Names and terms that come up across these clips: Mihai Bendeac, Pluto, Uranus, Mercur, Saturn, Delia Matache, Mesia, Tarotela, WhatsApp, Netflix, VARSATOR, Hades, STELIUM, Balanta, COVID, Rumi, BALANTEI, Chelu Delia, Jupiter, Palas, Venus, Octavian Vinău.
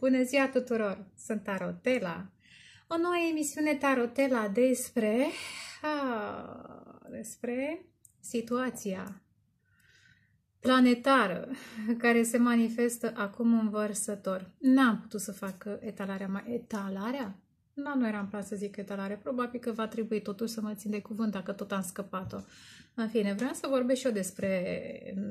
Bună ziua tuturor! Sunt Tarotela. O nouă emisiune Tarotela despre situația planetară care se manifestă acum în Vărsător. N-am putut să fac etalarea mai... Etalarea? Da, nu eram plan să zic etalare. Probabil că va trebui totuși să mă țin de cuvânt dacă tot am scăpat-o. În fine, vreau să vorbesc și eu despre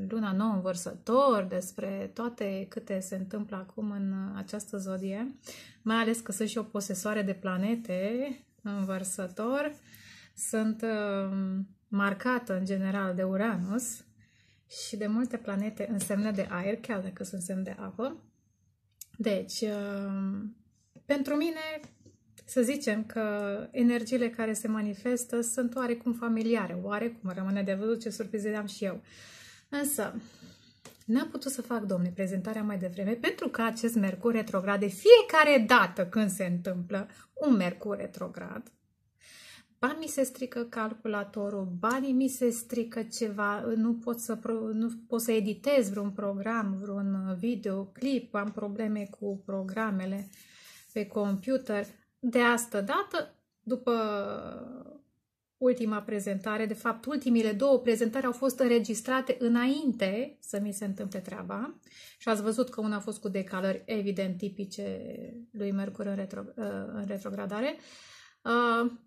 luna nouă în Vărsător, despre toate câte se întâmplă acum în această zodie, mai ales că sunt și o posesoare de planete în Vărsător. Sunt marcată în general de Uranus și de multe planete în semne de aer, chiar dacă sunt semne de apă. Deci, pentru mine... Să zicem că energiile care se manifestă sunt oarecum familiare, oarecum rămâne de văzut ce surprize am și eu. Însă, n-am putut să fac, domne, prezentarea mai devreme, pentru că acest Mercur retrograd, de fiecare dată când se întâmplă un Mercur retrograd, bani mi se strică calculatorul, banii mi se strică ceva, nu pot să editez vreun program, vreun videoclip, am probleme cu programele pe computer. De asta dată, după ultima prezentare, de fapt ultimile două prezentări au fost înregistrate înainte să mi se întâmple treaba și ați văzut că una a fost cu decalări evident tipice lui Mercur în retrogradare.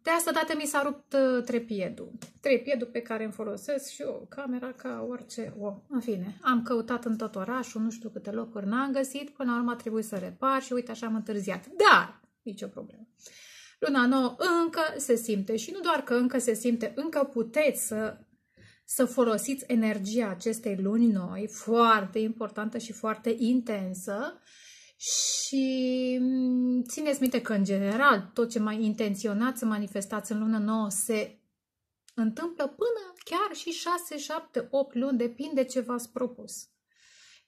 De asta dată mi s-a rupt trepiedul pe care îmi folosesc și eu camera ca orice om. În fine, am căutat în tot orașul, nu știu câte locuri n-am găsit, până la urmă a trebuit să repar și uite așa am întârziat. Dar! Nicio problemă. Luna nouă încă se simte și nu doar că încă se simte, încă puteți să folosiți energia acestei luni noi, foarte importantă și foarte intensă și țineți minte că în general tot ce mai intenționați să manifestați în luna nouă se întâmplă până chiar și 6, 7, 8 luni, depinde ce v-ați propus.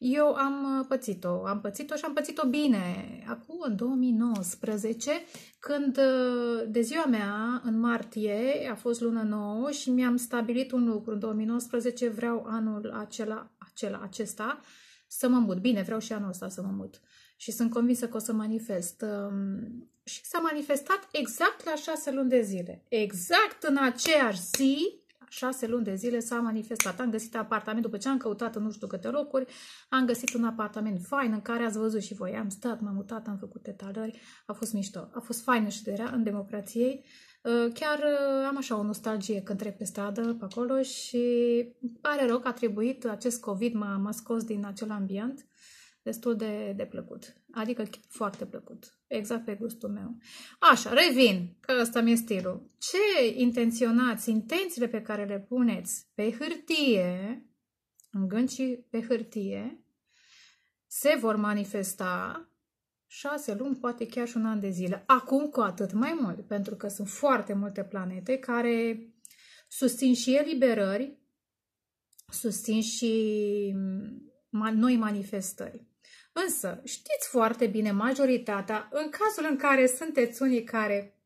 Eu am pățit-o și am pățit-o bine. Acum, în 2019, când de ziua mea, în martie, a fost lună nouă și mi-am stabilit un lucru. În 2019 vreau anul acesta să mă mut. Bine, vreau și anul ăsta să mă mut. Și sunt convinsă că o să manifest. Și s-a manifestat exact la 6 luni de zile. Exact în aceeași zi. 6 luni de zile s-a manifestat. Am găsit apartament, după ce am căutat în nu știu câte locuri, am găsit un apartament fain în care ați văzut și voi. Am stat, m-am mutat, am făcut etalări, a fost mișto. A fost faină șederea în democrației. Chiar am așa o nostalgie când trec pe stradă, pe acolo și pare rău că a trebuit, acest COVID m-a scos din acel ambient destul de plăcut. Adică foarte plăcut. Exact pe gustul meu. Așa, revin, că ăsta mi-e stilul. Ce intenționați, intențiile pe care le puneți pe hârtie, în gând și pe hârtie, se vor manifesta 6 luni, poate chiar și un an de zile. Acum cu atât mai mult, pentru că sunt foarte multe planete care susțin și eliberări, susțin și noi manifestări. Însă, știți foarte bine, majoritatea, în cazul în care sunteți unii care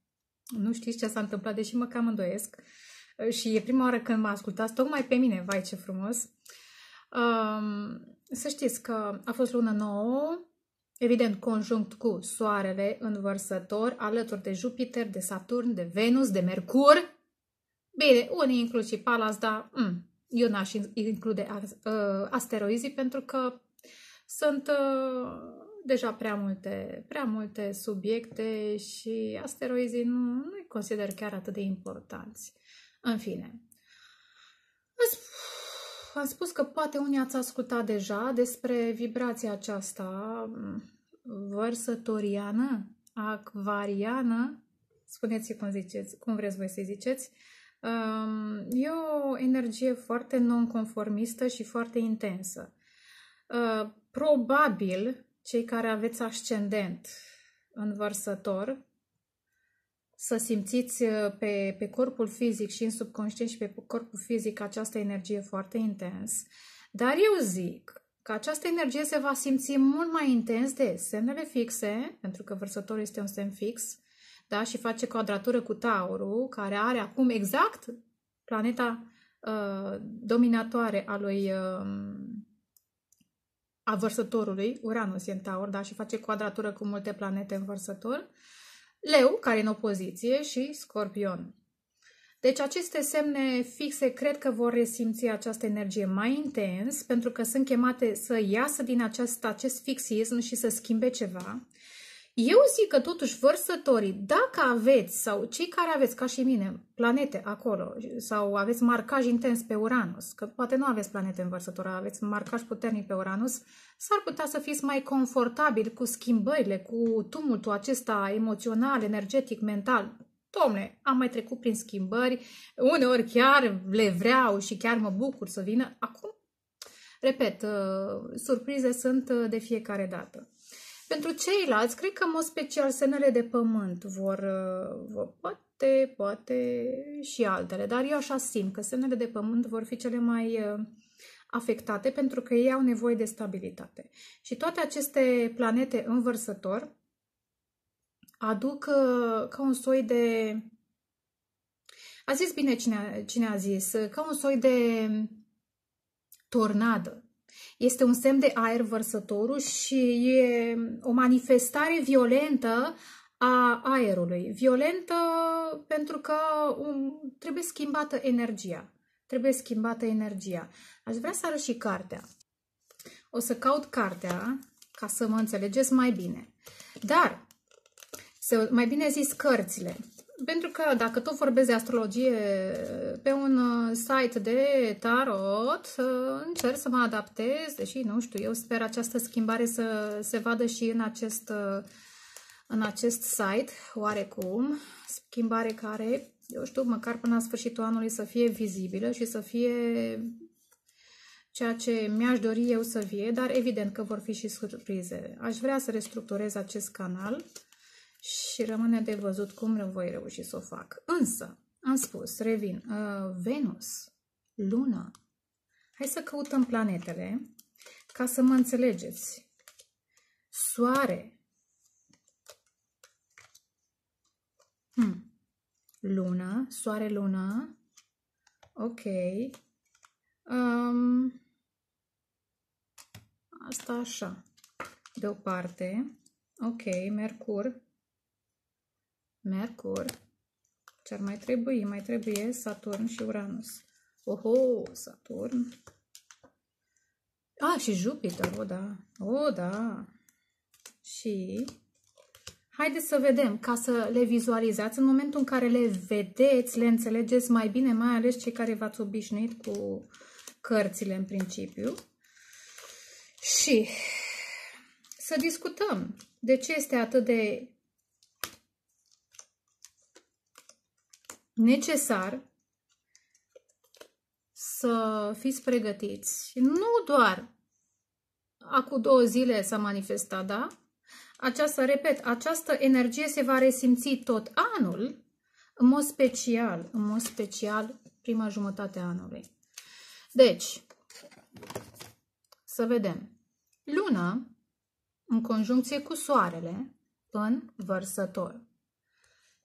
nu știți ce s-a întâmplat, deși mă cam îndoiesc, și e prima oară când mă ascultați, tocmai pe mine, vai ce frumos, să știți că a fost lună nouă, evident conjunct cu Soarele în Vărsător, alături de Jupiter, de Saturn, de Venus, de Mercur. Bine, unii includ și Palas, dar eu n-aș include asteroizii pentru că sunt deja prea multe subiecte și asteroizii nu-i consider chiar atât de importanți. În fine, am spus că poate unii ați ascultat deja despre vibrația aceasta vărsătoriană, acvariană, spuneți-i cum ziceți, cum vreți voi să-i ziceți. E o energie foarte nonconformistă și foarte intensă. Probabil, cei care aveți ascendent în Vărsător, să simțiți pe corpul fizic și în subconștient și pe corpul fizic această energie foarte intens. Dar eu zic că această energie se va simți mult mai intens de semnele fixe, pentru că Vărsătorul este un semn fix, da? Și face quadratură cu Taurul, care are acum exact planeta dominatoare a lui... a vărsătorului, Uranus e în Taur, da, și face quadratură cu multe planete în vărsător, Leu, care e în opoziție, și Scorpion. Deci aceste semne fixe cred că vor resimți această energie mai intens, pentru că sunt chemate să iasă din acest fixism și să schimbe ceva. Eu zic că totuși vărsătorii, dacă aveți, sau cei care aveți, ca și mine, planete acolo, sau aveți marcaj intens pe Uranus, că poate nu aveți planete în vărsător, aveți marcaj puternic pe Uranus, s-ar putea să fiți mai confortabili cu schimbările, cu tumultul acesta emoțional, energetic, mental. Dom'le, am mai trecut prin schimbări, uneori chiar le vreau și chiar mă bucur să vină. Acum, repet, surprize sunt de fiecare dată. Pentru ceilalți, cred că, în mod special, semnele de pământ poate și altele, dar eu așa simt că semnele de pământ vor fi cele mai afectate pentru că ei au nevoie de stabilitate. Și toate aceste planete în vărsător aduc ca un soi de... A zis bine cine a zis, ca un soi de tornadă. Este un semn de aer vărsătorul și e o manifestare violentă a aerului. Violentă pentru că trebuie schimbată energia. Trebuie schimbată energia. Aș vrea să arăt și cartea. O să caut cartea ca să mă înțelegeți mai bine. Dar, mai bine zis, cărțile. Pentru că dacă tot vorbesc de astrologie pe un site de tarot, încerc să mă adaptez, deși nu știu, eu sper această schimbare să se vadă și în acest site, oarecum, schimbare care, eu știu, măcar până la sfârșitul anului să fie vizibilă și să fie ceea ce mi-aș dori eu să fie, dar evident că vor fi și surprize. Aș vrea să restructurez acest canal. Și rămâne de văzut cum voi reuși să o fac. Însă, am spus, revin, Venus, Luna. Hai să căutăm planetele ca să mă înțelegeți. Soare. Luna, Soare, Luna. Ok. Asta așa. De o parte. Ok, Mercur. Mercur, ce-ar mai trebui? Mai trebuie Saturn și Uranus. Oho, Saturn. Ah, și Jupiter, o da, o da. Și haideți să vedem, ca să le vizualizați. În momentul în care le vedeți, le înțelegeți mai bine, mai ales cei care v-ați obișnuit cu cărțile în principiu. Și să discutăm de ce este atât de necesar să fiți pregătiți. Nu doar acum 2 zile s-a manifestat, da? Aceasta, repet, această energie se va resimți tot anul, în mod special prima jumătate a anului. Deci, să vedem. Luna în conjuncție cu soarele în vărsător.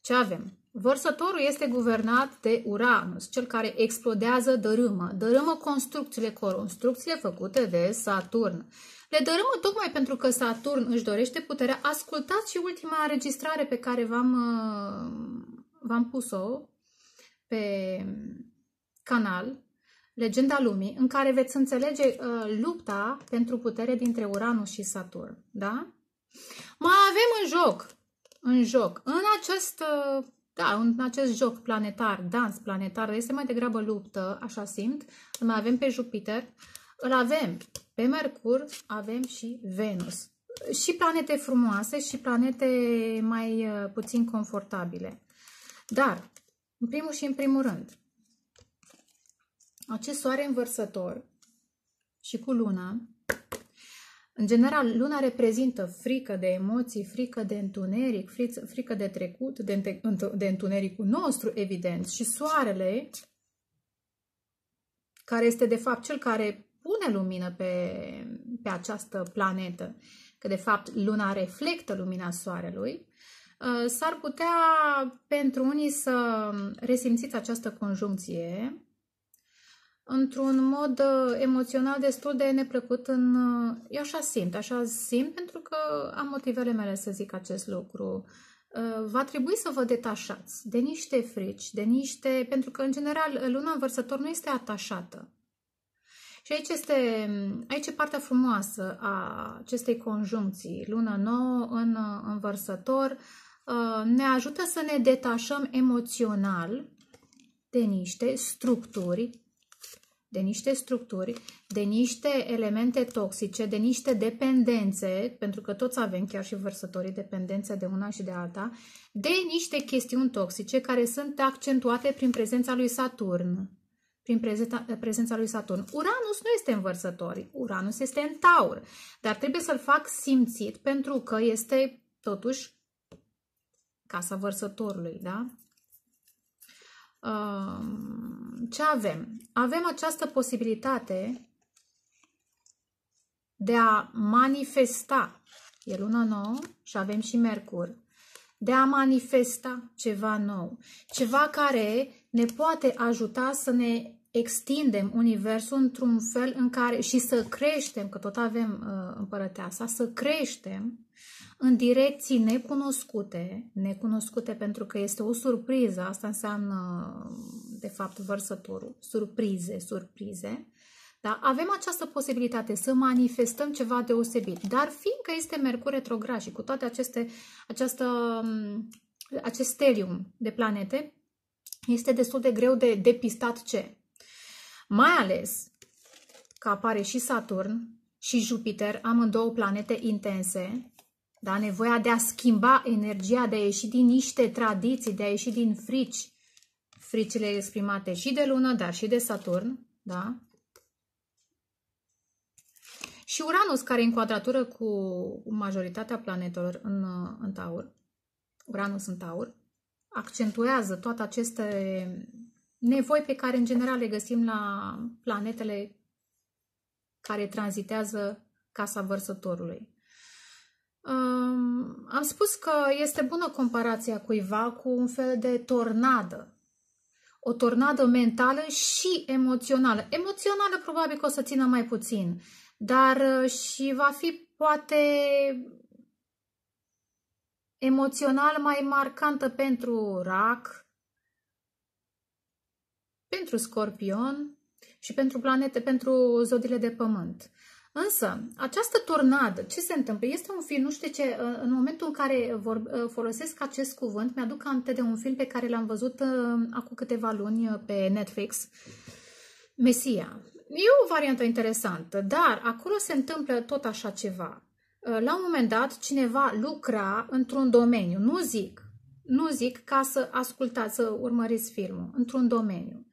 Ce avem? Vărsătorul este guvernat de Uranus, cel care explodează, dărâmă construcțiile făcute de Saturn. Le dărâmă tocmai pentru că Saturn își dorește puterea. Ascultați și ultima înregistrare pe care v-am pus-o pe canal, Legenda Lumii, în care veți înțelege lupta pentru putere dintre Uranus și Saturn. Da? Mai avem în acest joc planetar, dans planetar, este mai degrabă luptă, așa simt. Îl mai avem pe Jupiter, îl avem pe Mercur, avem și Venus. Și planete frumoase și planete mai puțin confortabile. Dar, în primul și în primul rând, acest soare în vărsător și cu luna, în general, luna reprezintă frică de emoții, frică de întuneric, frică de trecut, de întunericul nostru, evident. Și soarele, care este de fapt cel care pune lumină pe această planetă, că de fapt luna reflectă lumina soarelui, s-ar putea pentru unii să resimțiți această conjuncție într-un mod emoțional destul de neplăcut. Eu așa simt, pentru că am motivele mele să zic acest lucru. Va trebui să vă detașați de niște frici, pentru că, în general, luna în Vărsător nu este atașată. Și aici e partea frumoasă a acestei conjuncții. Luna nouă în Vărsător ne ajută să ne detașăm emoțional de niște structuri, de niște elemente toxice, de niște dependențe, pentru că toți avem, chiar și vărsătorii, dependențe de una și de alta, de niște chestiuni toxice care sunt accentuate prin prezența lui Saturn. Uranus nu este în Vărsători, Uranus este în Taur, dar trebuie să-l fac simțit pentru că este totuși casa Vărsătorului, da? Ce avem? Avem această posibilitate de a manifesta, e luna nouă și avem și Mercur, de a manifesta ceva nou, ceva care ne poate ajuta să ne extindem universul într-un fel în care și să creștem, că tot avem împărăteasa, să creștem în direcții necunoscute, pentru că este o surpriză, asta înseamnă de fapt Vărsătorul, surprize, da? Avem această posibilitate să manifestăm ceva deosebit, dar fiindcă este Mercur retrograd și cu toate acest stelium de planete, este destul de greu de depistat ce. Mai ales că apare și Saturn și Jupiter, amândouă planete intense, da? Nevoia de a schimba energia, de a ieși din niște tradiții, de a ieși din frici, fricile exprimate și de lună, dar și de Saturn, da? Și Uranus, care e în quadratură cu majoritatea planetelor în Taur, Uranus în Taur, accentuează toate aceste nevoi pe care în general le găsim la planetele care tranzitează casa Vărsătorului. Am spus că este bună comparația cuiva cu un fel de tornadă. O tornadă mentală și emoțională. Emoțională probabil că o să țină mai puțin, dar și va fi poate emoțional mai marcantă pentru Rac, pentru Scorpion și pentru planete, pentru zodiile de pământ. Însă, această tornadă, ce se întâmplă? Este un film, nu știu ce, în momentul în care folosesc acest cuvânt, mi-aduc aminte de un film pe care l-am văzut acum câteva luni pe Netflix, Mesia. E o variantă interesantă, dar acolo se întâmplă tot așa ceva. La un moment dat, cineva lucra într-un domeniu, nu zic ca să ascultați, să urmăriți filmul, într-un domeniu.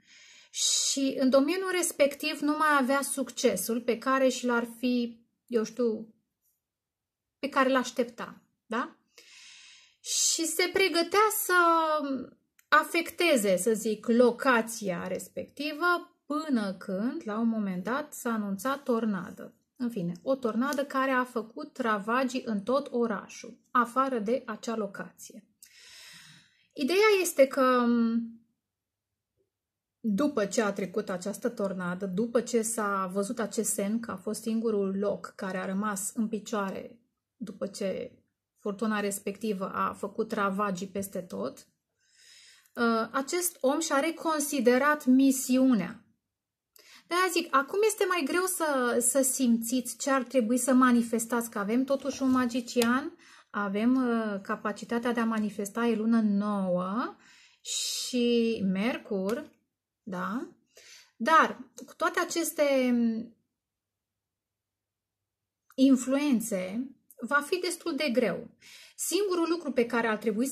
Și în domeniul respectiv nu mai avea succesul pe care și l-ar fi, eu știu, pe care l-aștepta, da? Și se pregătea să afecteze, să zic, locația respectivă, până când, la un moment dat, s-a anunțat tornadă. În fine, o tornadă care a făcut ravagii în tot orașul, afară de acea locație. Ideea este că după ce a trecut această tornadă, după ce s-a văzut acest semn că a fost singurul loc care a rămas în picioare după ce furtuna respectivă a făcut ravagii peste tot, acest om și-a reconsiderat misiunea. De-aia zic, acum este mai greu să simțiți ce ar trebui să manifestați, că avem totuși un magician, avem capacitatea de a manifesta, e lună nouă și Mercur, da? Dar cu toate aceste influențe va fi destul de greu. Singurul lucru pe care ar trebui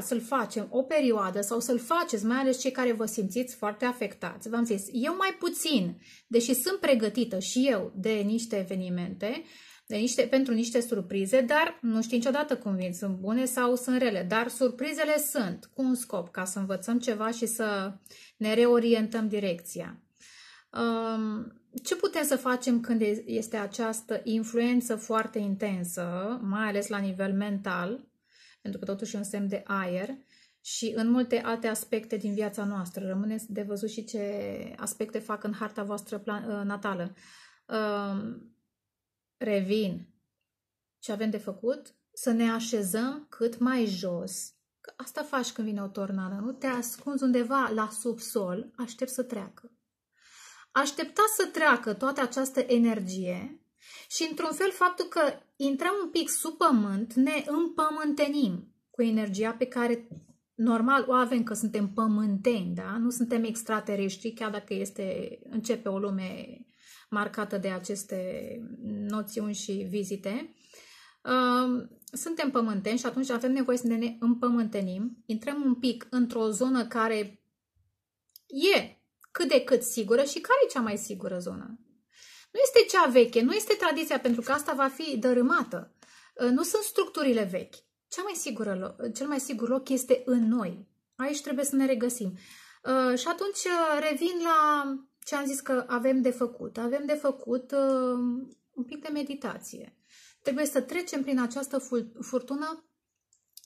să-l facem o perioadă sau să-l faceți, mai ales cei care vă simțiți foarte afectați. V-am zis, eu mai puțin, deși sunt pregătită și eu de niște evenimente, pentru niște surprize, dar nu știu niciodată cum vin, sunt bune sau sunt rele, dar surprizele sunt cu un scop, ca să învățăm ceva și să ne reorientăm direcția. Ce putem să facem când este această influență foarte intensă, mai ales la nivel mental, pentru că totuși e un semn de aer, și în multe alte aspecte din viața noastră. Rămâne de văzut și ce aspecte fac în harta voastră natală. Revin. Ce avem de făcut? Să ne așezăm cât mai jos. Că asta faci când vine o tornadă, nu? Te ascunzi undeva la subsol, aștept să treacă. Aștepta să treacă toată această energie și, într-un fel, faptul că intrăm un pic sub pământ, ne împământenim cu energia pe care normal o avem, că suntem pământeni, da? Nu suntem extraterestri, chiar dacă începe o lume marcată de aceste noțiuni și vizite. Suntem pământeni și atunci avem nevoie să ne împământenim, intrăm un pic într-o zonă care e cât de cât sigură. Și care e cea mai sigură zonă? Nu este cea veche, nu este tradiția, pentru că asta va fi dărâmată. Nu sunt structurile vechi. Cel mai sigur loc este în noi. Aici trebuie să ne regăsim. Și atunci revin la ce am zis că avem de făcut. Avem de făcut un pic de meditație. Trebuie să trecem prin această furtună,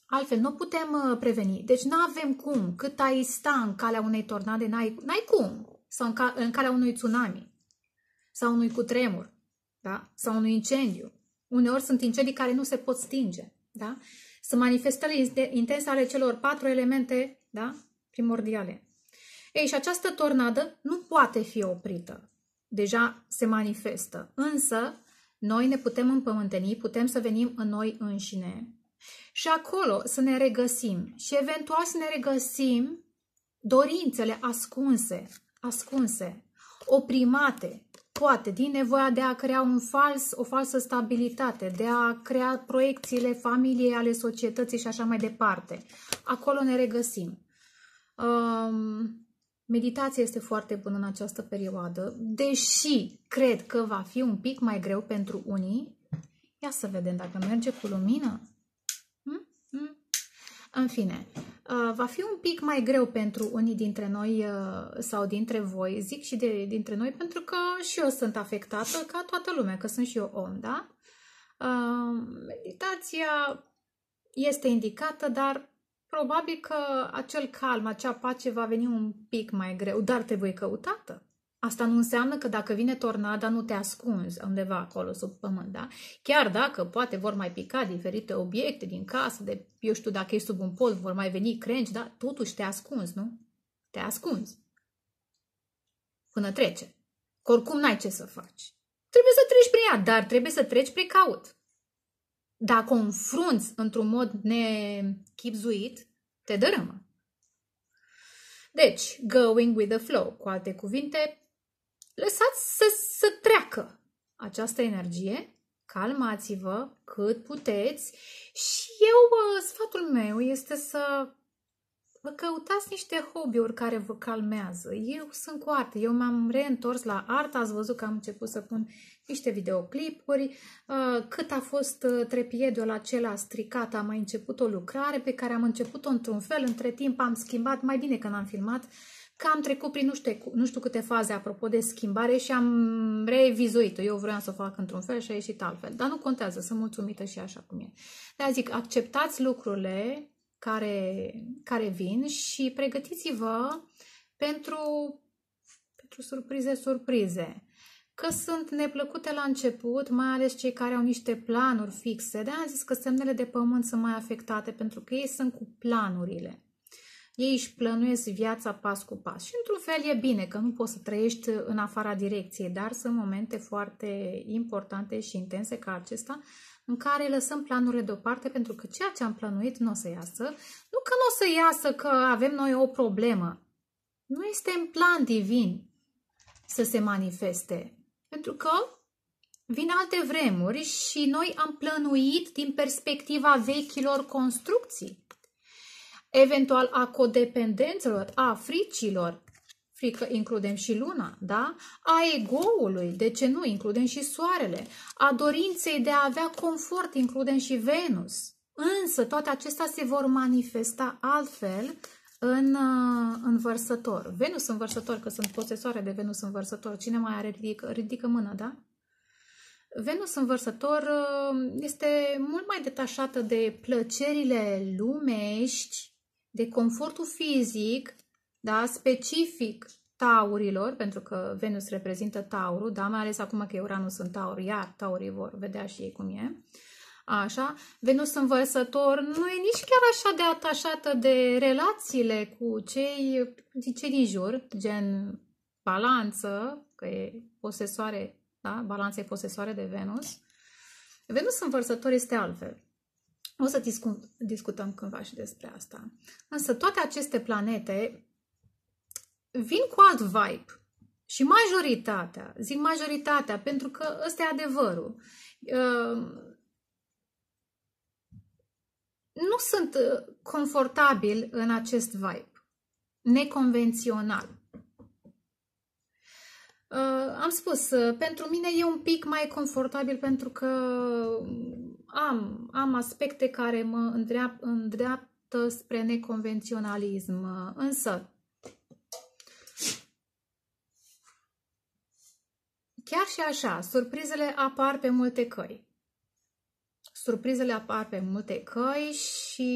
altfel nu putem preveni. Deci nu avem cum, cât ai sta în calea unei tornade, n-ai cum, sau în calea unui tsunami, sau unui cutremur, da? Sau unui incendiu. Uneori sunt incendii care nu se pot stinge. Da? Sunt manifestările intense ale celor 4 elemente, da? Primordiale. Ei, și această tornadă nu poate fi oprită. Deja se manifestă. Însă, noi ne putem împământeni, putem să venim în noi înșine și acolo să ne regăsim și eventual să ne regăsim dorințele ascunse, oprimate, poate din nevoia de a crea o falsă stabilitate, de a crea proiecțiile familiei, ale societății și așa mai departe. Acolo ne regăsim. Meditația este foarte bună în această perioadă, deși cred că va fi un pic mai greu pentru unii. Ia să vedem dacă merge cu lumină. În fine, va fi un pic mai greu pentru unii dintre noi sau dintre voi, zic și dintre noi, pentru că și eu sunt afectată ca toată lumea, că sunt și eu om, da? Meditația este indicată, dar probabil că acel calm, acea pace va veni un pic mai greu, dar trebuie căutată. Asta nu înseamnă că dacă vine tornada nu te ascunzi undeva acolo sub pământ, da? Chiar dacă poate vor mai pica diferite obiecte din casă, de, eu știu, dacă e sub un pod, vor mai veni crengi, da? Totuși te ascunzi, nu? Te ascunzi. Până trece. Că oricum n-ai ce să faci. Trebuie să treci prin ea, dar trebuie să treci precaut. Dacă o înfrunți într-un mod nechipzuit, te dărâmă. Deci, going with the flow, cu alte cuvinte, lăsați să treacă această energie, calmați-vă cât puteți și sfatul meu este să vă căutați niște hobby-uri care vă calmează. Eu sunt cu artă, eu m-am reîntors la artă, ați văzut că am început să pun niște videoclipuri, cât a fost trepiedul acela stricat, am mai început o lucrare pe care am început-o într-un fel, între timp am schimbat, mai bine că n-am filmat, că am trecut prin nu știu câte faze apropo de schimbare și am revizuit-o. Eu vreau să o fac într-un fel și a ieșit altfel, dar nu contează, sunt mulțumită și așa cum e. De-aia zic, acceptați lucrurile care vin și pregătiți-vă pentru surprize. Că sunt neplăcute la început, mai ales cei care au niște planuri fixe. De-aia am zis că semnele de pământ sunt mai afectate pentru că ei sunt cu planurile. Ei își plănuiesc viața pas cu pas. Și într-un fel e bine că nu poți să trăiești în afara direcției, dar sunt momente foarte importante și intense ca acesta în care lăsăm planurile deoparte pentru că ceea ce am plănuit nu o să iasă. Nu că nu o să iasă că avem noi o problemă. Nu este în plan divin să se manifeste. Pentru că vin alte vremuri și noi am plănuit din perspectiva vechilor construcții. Eventual a codependențelor, a fricilor, frică includem și luna, da? A ego-ului, de ce nu, includem și soarele, a dorinței de a avea confort, includem și Venus. Însă toate acestea se vor manifesta altfel în Vărsător. Venus în Vărsător, că sunt posesoare de Venus în Vărsător, cine mai are, ridică mâna, da? Venus în Vărsător este mult mai detașată de plăcerile lumești de confortul fizic, da, specific taurilor, pentru că Venus reprezintă taurul, da, mai ales acum că Uranus în taur, iar taurii vor vedea și ei cum e. Așa, Venus în Vărsător nu e nici chiar așa de atașată de relațiile cu cei din jur, gen balanță, că e posesoare, da? Balanța e posesoare de Venus. Venus în Vărsător este altfel. O să discutăm cândva și despre asta. Însă toate aceste planete vin cu alt vibe. Și majoritatea, zic majoritatea, pentru că ăsta e adevărul. Nu sunt confortabil în acest vibe neconvențional. Am spus, pentru mine e un pic mai confortabil pentru că am aspecte care mă îndreaptă spre neconvenționalism. Însă, chiar și așa, surprizele apar pe multe căi. Surprizele apar pe multe căi și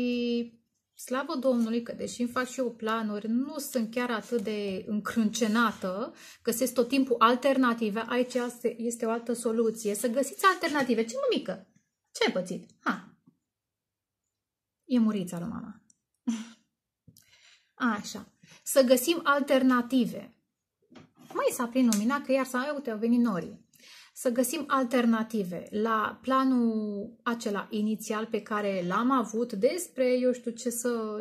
slavă Domnului că, deși îmi fac și eu planuri, nu sunt chiar atât de încrâncenată, găsesc tot timpul alternative. Aici este o altă soluție. Să găsiți alternative. Ce, mămică? Ce ai pățit? Ha! E murița lui mama. Așa. Să găsim alternative. Mai s-a prins lumina că iar s-a... Uite, au venit norii. Să găsim alternative la planul acela inițial pe care l-am avut despre, eu știu,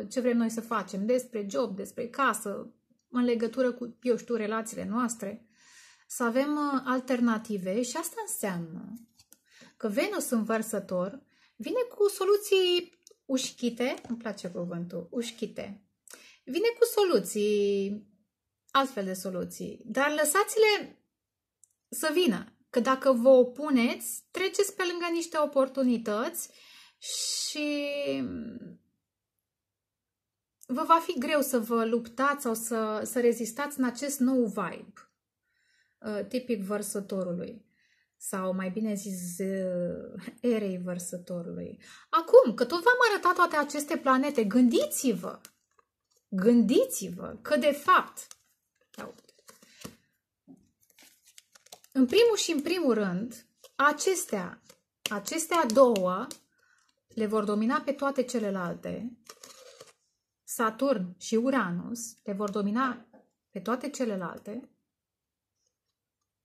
ce vrem noi să facem, despre job, despre casă, în legătură cu, eu știu, relațiile noastre. Să avem alternative și asta înseamnă că Venus în Vărsător vine cu soluții ușchite, îmi place cuvântul, ușchite, vine cu soluții, altfel de soluții, dar lăsați-le să vină. Că dacă vă opuneți, treceți pe lângă niște oportunități și vă va fi greu să vă luptați sau să rezistați în acest nou vibe tipic Vărsătorului. Sau mai bine zis, erei Vărsătorului. Acum, că tot v-am arătat toate aceste planete, gândiți-vă! Gândiți-vă că de fapt... În primul și în primul rând, acestea două le vor domina pe toate celelalte. Saturn și Uranus le vor domina pe toate celelalte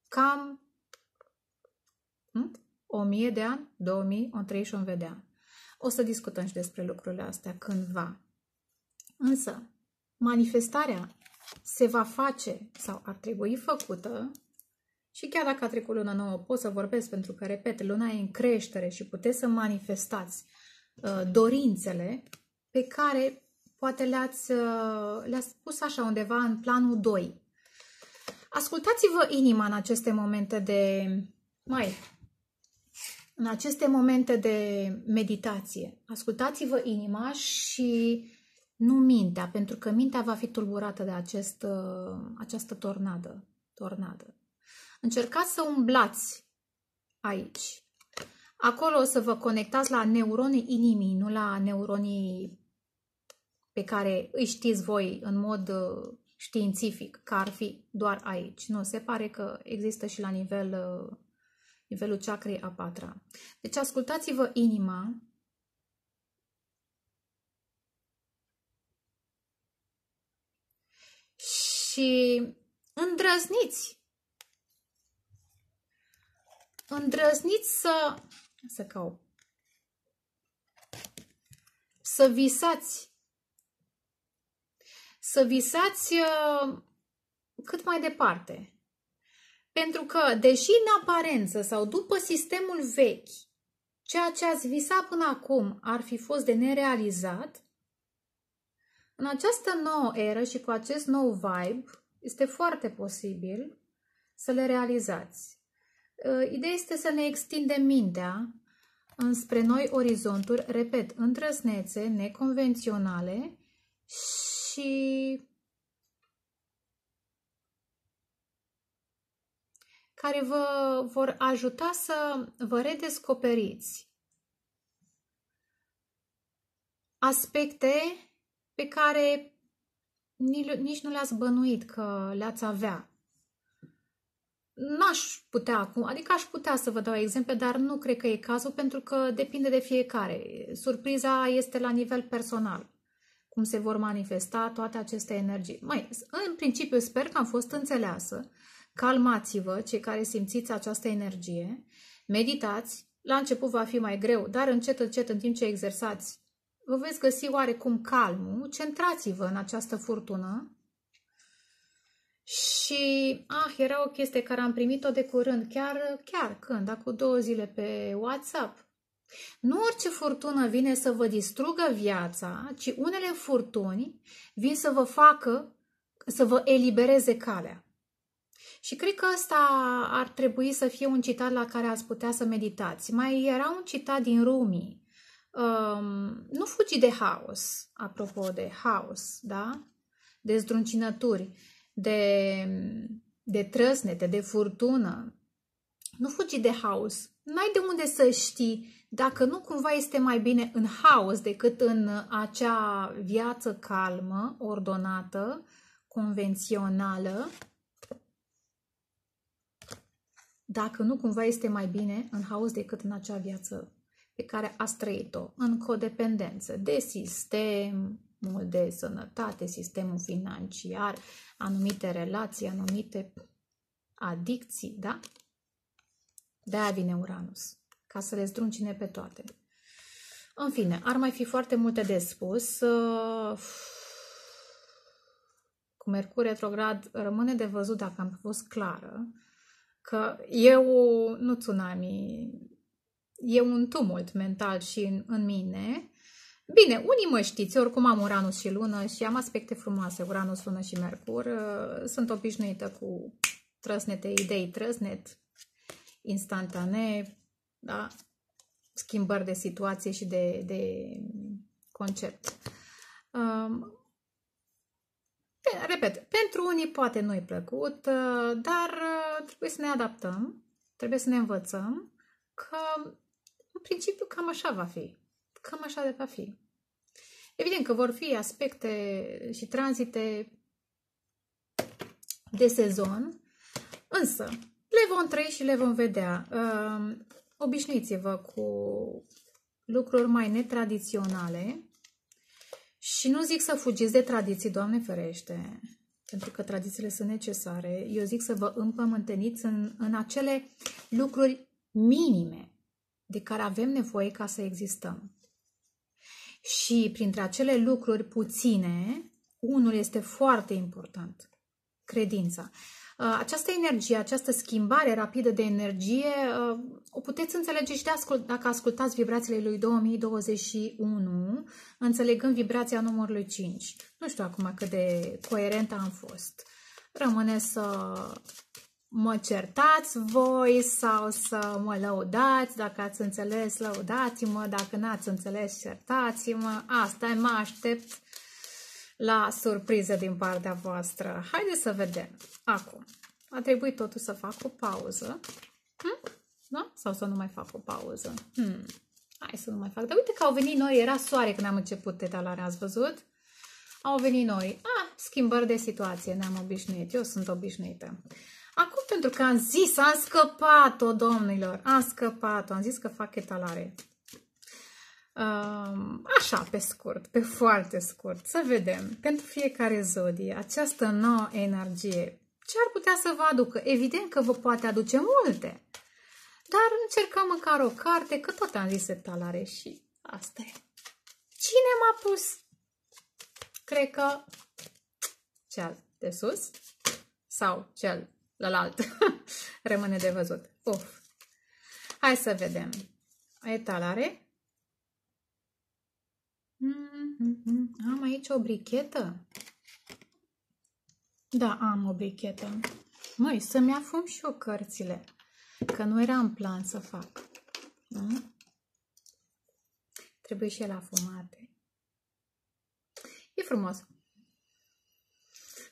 cam 1000 de ani, 2000, 3000 de ani. O să discutăm și despre lucrurile astea cândva. Însă, manifestarea se va face sau ar trebui făcută. Și chiar dacă a trecut luna nouă, pot să vorbesc pentru că, repet, luna e în creștere și puteți să manifestați dorințele pe care poate le-ați pus așa undeva în planul 2. Ascultați-vă inima în aceste momente de... în aceste momente de meditație. Ascultați-vă inima și nu mintea, pentru că mintea va fi tulburată de această tornadă. Încercați să umblați aici. Acolo o să vă conectați la neuronii inimii, nu la neuronii pe care îi știți voi în mod științific, că ar fi doar aici. Nu, se pare că există și la nivelul chakrei a 4-a. Deci ascultați-vă inima. Și îndrăzniți. Îndrăzniți să visați. Să visați cât mai departe. Pentru că, deși în aparență sau după sistemul vechi, ceea ce ați visat până acum ar fi fost de nerealizat, în această nouă eră și cu acest nou vibe este foarte posibil să le realizați. Ideea este să ne extindem mintea înspre noi orizonturi, repet, îndrăznețe, neconvenționale și care vă vor ajuta să vă redescoperiți aspecte pe care nici nu le-ați bănuit că le-ați avea. N-aș putea acum, adică aș putea să vă dau exemple, dar nu cred că e cazul, pentru că depinde de fiecare. Surpriza este la nivel personal, cum se vor manifesta toate aceste energii. Mai, în principiu, sper că am fost înțeleasă. Calmați-vă, cei care simțiți această energie, meditați. La început va fi mai greu, dar încet, încet, în timp ce exersați, vă veți găsi oarecum calmul. Centrați-vă în această furtună. Și, era o chestie care am primit-o de curând, chiar când, acum 2 zile pe WhatsApp. Nu orice furtună vine să vă distrugă viața, ci unele furtuni vin să vă facă, să vă elibereze calea. Și cred că ăsta ar trebui să fie un citat la care ați putea să meditați. Mai era un citat din Rumi. Nu fugi de haos, apropo de haos, da? De zdruncinături, de trăsnete, de furtună. Nu fugi de haos. N-ai de unde să știi dacă nu cumva este mai bine în haos decât în acea viață calmă, ordonată, convențională. Dacă nu cumva este mai bine în haos decât în acea viață pe care ați trăit-o, în codependență de sistemul de sănătate, sistemul financiar, anumite relații, anumite adicții, da? De-aia vine Uranus, ca să le zdruncine pe toate. În fine, ar mai fi foarte multe de spus. Cu Mercur retrograd rămâne de văzut dacă am fost clară. Că eu, nu tsunami, e un tumult mental și în mine. Bine, unii mă știți, oricum am Uranus și Lună și am aspecte frumoase, Uranus, Lună și Mercur. Sunt obișnuită cu trăsnete, idei trăsnet, instantane, da? Schimbări de situație și de concept. Repet, pentru unii poate nu-i plăcut, dar trebuie să ne adaptăm, trebuie să ne învățăm că, în principiu, cam așa va fi. Cam așa de va fi. Evident că vor fi aspecte și tranzite de sezon, însă le vom trăi și le vom vedea. Obișnuiți-vă cu lucruri mai netradiționale. Și nu zic să fugiți de tradiții, Doamne ferește, pentru că tradițiile sunt necesare. Eu zic să vă împământeniți în acele lucruri minime de care avem nevoie ca să existăm. Și printre acele lucruri puține, unul este foarte important, credința. Această energie, această schimbare rapidă de energie, o puteți înțelege și dacă ascultați vibrațiile lui 2021, înțelegând vibrația numărului 5. Nu știu acum cât de coerentă am fost. Rămâne să mă certați voi sau să mă lăudați. Dacă ați înțeles, lăudați-mă. Dacă n-ați înțeles, certați-mă. Asta mă aștept la surpriză din partea voastră. Haideți să vedem. Acum, a trebuit totuși să fac o pauză. Da? Sau să nu mai fac o pauză. Hai să nu mai fac. Dar uite că au venit noi, era soare când am început detalarea, ați văzut? Au venit noi. Schimbări de situație, ne-am obișnuit. Eu sunt obișnuită. Acum, pentru că am zis, am scăpat-o, domnilor. Am scăpat-o. Am zis că fac etalare. Așa, pe scurt, pe foarte scurt, să vedem pentru fiecare zodie această nouă energie. Ce ar putea să vă aducă? Evident că vă poate aduce multe, dar încercăm măcar o carte, că tot am zis etalare și asta e. Cine m-a pus? Cred că cel de sus sau cel celălalt. Rămâne de văzut. Hai să vedem. Etalare. Am aici o brichetă. Da, am o brichetă. Măi, să-mi afum și eu cărțile. Că nu era în plan să fac. Trebuie și ele afumate. E frumos.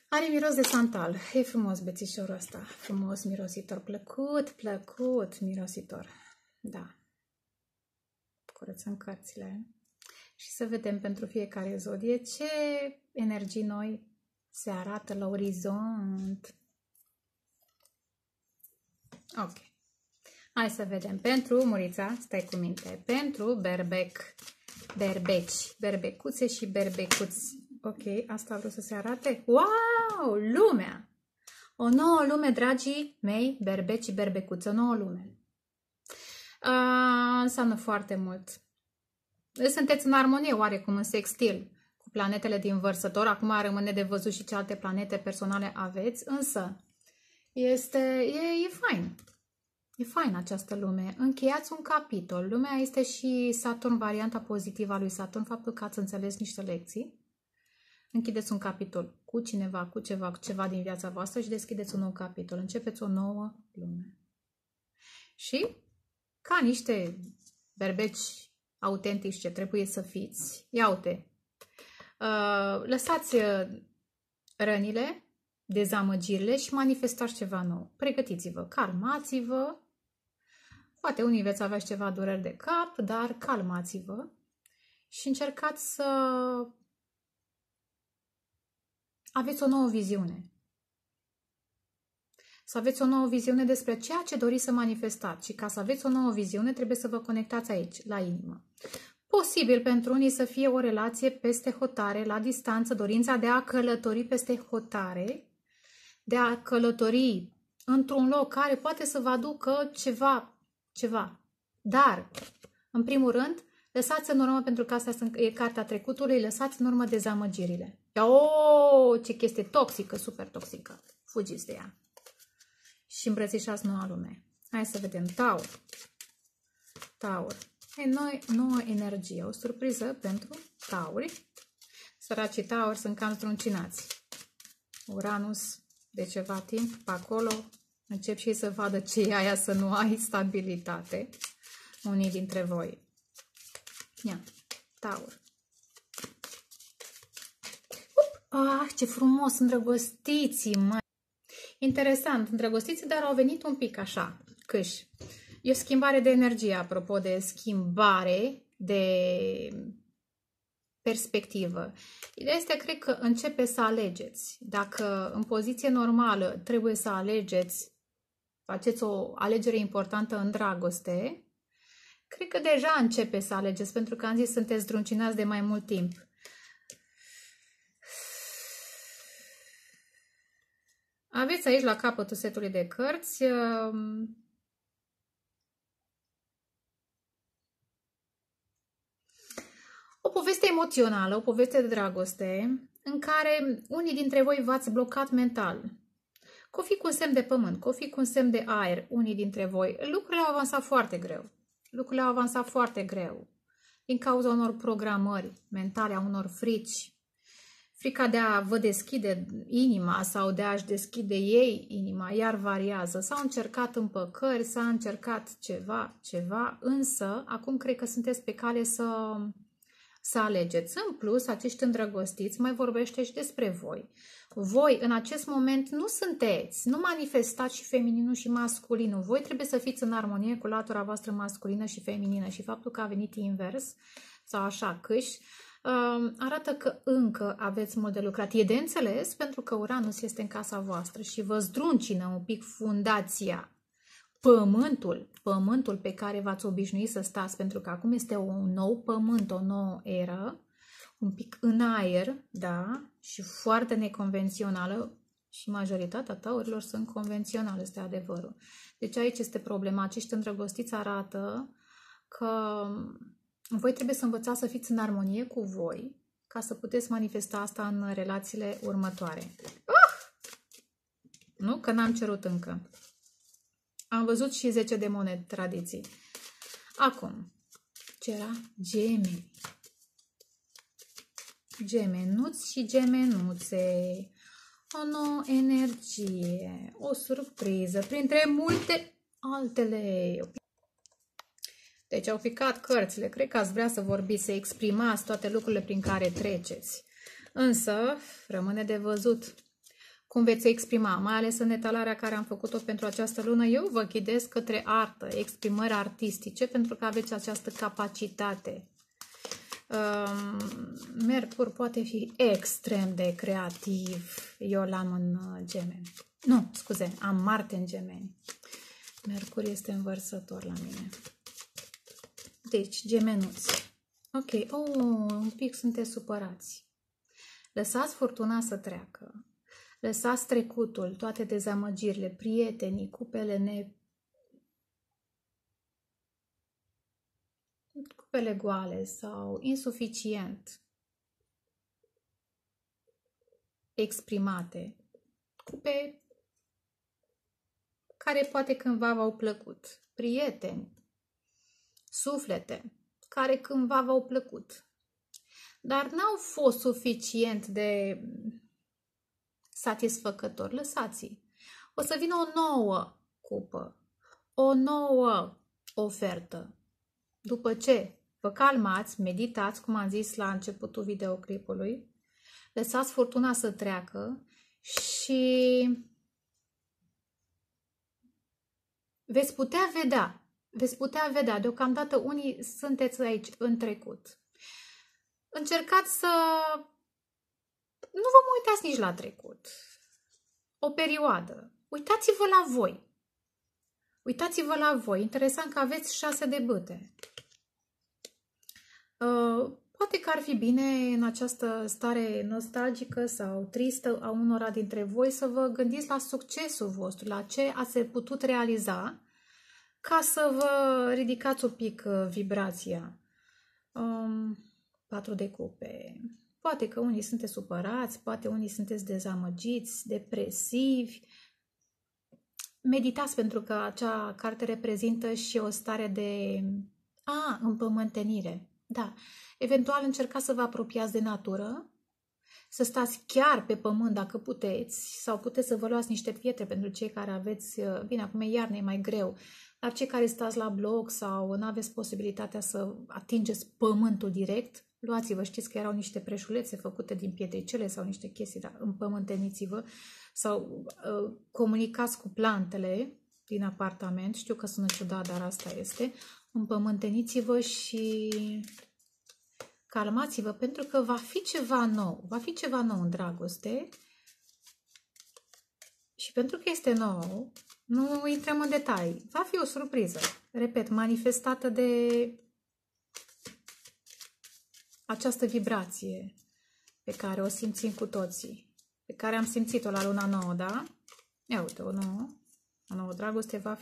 Are miros de santal. E frumos bețișorul ăsta. Frumos, mirositor. Plăcut, mirositor. Da. Curățăm cărțile. și să vedem pentru fiecare zodie ce energii noi se arată la orizont. Ok. Hai să vedem. Pentru Murița, stai cu minte. Pentru berbeci, berbecuțe și berbecuți. Ok, asta vreau să se arate. Wow! Lumea! O nouă lume, dragii mei, berbeci și berbecuți. O nouă lume. Înseamnă foarte mult. Sunteți în armonie oarecum, în sextil cu planetele din Vărsător. Acum rămâne de văzut și ce alte planete personale aveți, însă e fain. E fain această lume. Încheiați un capitol. Lumea este și Saturn, varianta pozitivă a lui Saturn, faptul că ați înțeles niște lecții. Închideți un capitol cu cineva, cu ceva, din viața voastră și deschideți un nou capitol. Începeți o nouă lume. Și ca niște berbeci autentici ce trebuie să fiți, iau-te, lăsați rănile, dezamăgirile și manifestați ceva nou. Pregătiți-vă, calmați-vă, poate unii veți avea și ceva dureri de cap, dar calmați-vă și încercați să aveți o nouă viziune. Să aveți o nouă viziune despre ceea ce doriți să manifestați. Și ca să aveți o nouă viziune, trebuie să vă conectați aici, la inimă. Posibil pentru unii să fie o relație peste hotare, la distanță, dorința de a călători peste hotare, de a călători într-un loc care poate să vă aducă ceva. Dar, în primul rând, lăsați în urmă, pentru că asta e cartea trecutului, lăsați în urmă dezamăgirile. Oh, ce chestie toxică, super toxică. Fugiți de ea. Și îmbrățișați noua lume. Hai să vedem. Taur. Taur. E nouă energie. O surpriză pentru tauri. Săracii tauri sunt cam struncinați. Uranus, de ceva timp, pe acolo, încep și ei să vadă ce e aia să nu ai stabilitate. Unii dintre voi. Ia. Taur. Ah, ce frumos, îndrăgostiți, măi. Interesant, îndrăgostiți, dar au venit un pic așa, câși. E o schimbare de energie, apropo de schimbare de perspectivă. Ideea este, cred că începe să alegeți. Dacă în poziție normală trebuie să alegeți, faceți o alegere importantă în dragoste, cred că deja începe să alegeți, pentru că am zis, sunteți zdruncinați de mai mult timp. Aveți aici la capătul setului de cărți o poveste emoțională, o poveste de dragoste în care unii dintre voi v-ați blocat mental. Că o fi cu un semn de pământ, că o fi cu un semn de aer, unii dintre voi. Lucrurile au avansat foarte greu. Lucrurile au avansat foarte greu din cauza unor programări mentale, a unor frici. Frica de a vă deschide inima sau de a-și deschide ei inima, iar variază. S-au încercat împăcări, s-a încercat ceva, însă acum cred că sunteți pe cale să alegeți. În plus, acești îndrăgostiți mai vorbește și despre voi. Voi, în acest moment, nu sunteți, nu manifestați și femininul și masculinul. Voi trebuie să fiți în armonie cu latura voastră masculină și feminină și faptul că a venit invers sau așa câși, arată că încă aveți mult de lucrat. E de înțeles pentru că Uranus este în casa voastră și vă zdruncină un pic fundația, pământul pe care v-ați obișnuit să stați, pentru că acum este un nou pământ, o nouă eră, un pic în aer, da, și foarte neconvențională și majoritatea taurilor sunt convenționale, este adevărul. Deci aici este problema. Acești îndrăgostiți arată că voi trebuie să învățați să fiți în armonie cu voi ca să puteți manifesta asta în relațiile următoare. Nu? Că n-am cerut încă. Am văzut și 10 de monede, tradiții. Acum, ce era? Gemeni. Gemenuți și gemenuțe. O nouă energie. O surpriză. Printre multe altele. Deci au picat cărțile. Cred că ați vrea să vorbiți, să exprimați toate lucrurile prin care treceți. Însă, rămâne de văzut cum veți exprima, mai ales în etalarea care am făcut-o pentru această lună. Eu vă ghidez către artă, exprimări artistice, pentru că aveți această capacitate. Mercur poate fi extrem de creativ. Eu l-am în Gemeni. Nu, scuze, am Marte în Gemeni. Mercur este în Vărsător la mine. Deci, gemenuți. Ok, un pic sunteți supărați. Lăsați furtuna să treacă. Lăsați trecutul, toate dezamăgirile, prietenii, cupele cupele goale sau insuficient exprimate, cupe care poate cândva v-au plăcut, prieteni, suflete care cândva v-au plăcut, dar n-au fost suficient de satisfăcători. Lăsați-i. O să vină o nouă cupă, o nouă ofertă. După ce vă calmați, meditați, cum am zis la începutul videoclipului, lăsați furtuna să treacă și veți putea vedea. Veți putea vedea. Deocamdată unii sunteți aici în trecut. Încercați să nu vă mai uitați nici la trecut. O perioadă. Uitați-vă la voi. Uitați-vă la voi. Interesant că aveți 6 de bâte. Poate că ar fi bine în această stare nostalgică sau tristă a unora dintre voi să vă gândiți la succesul vostru, la ce ați putut realiza, ca să vă ridicați un pic vibrația. 4 de cupe. Poate că unii sunteți supărați, poate unii sunteți dezamăgiți, depresivi. Meditați, pentru că acea carte reprezintă și o stare de împământenire. Da. Eventual încercați să vă apropiați de natură, să stați chiar pe pământ dacă puteți, sau puteți să vă luați niște pietre pentru cei care aveți... Bine, acum e iarnă, e mai greu, dar cei care stați la bloc sau nu aveți posibilitatea să atingeți pământul direct, luați-vă, știți că erau niște preșulețe făcute din pietricele sau niște chestii, dar împământeniți-vă sau comunicați cu plantele din apartament. Știu că sună ciudat, dar asta este. Împământeniți-vă și calmați-vă, pentru că va fi ceva nou. Va fi ceva nou în dragoste și pentru că este nou, nu intrăm în detalii. Va fi o surpriză, repet, manifestată de... această vibrație pe care o simțim cu toții, pe care am simțit-o la luna nouă, da? Ia uite, o nouă dragoste va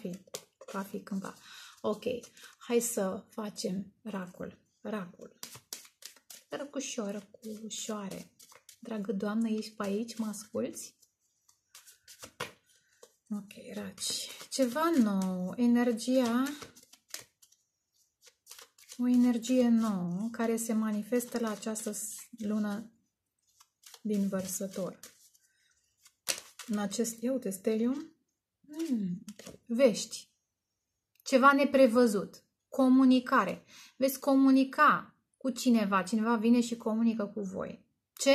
fi cândva. Ok, hai să facem racul. Răcușoare. Dragă Doamnă, ești pe aici? Mă asculți? Ok, raci. Ceva nou. O energie nouă care se manifestă la această lună din Vărsător. În acest, stelium, vești, ceva neprevăzut, comunicare. Veți comunica cu cineva, cineva vine și comunică cu voi. Ce?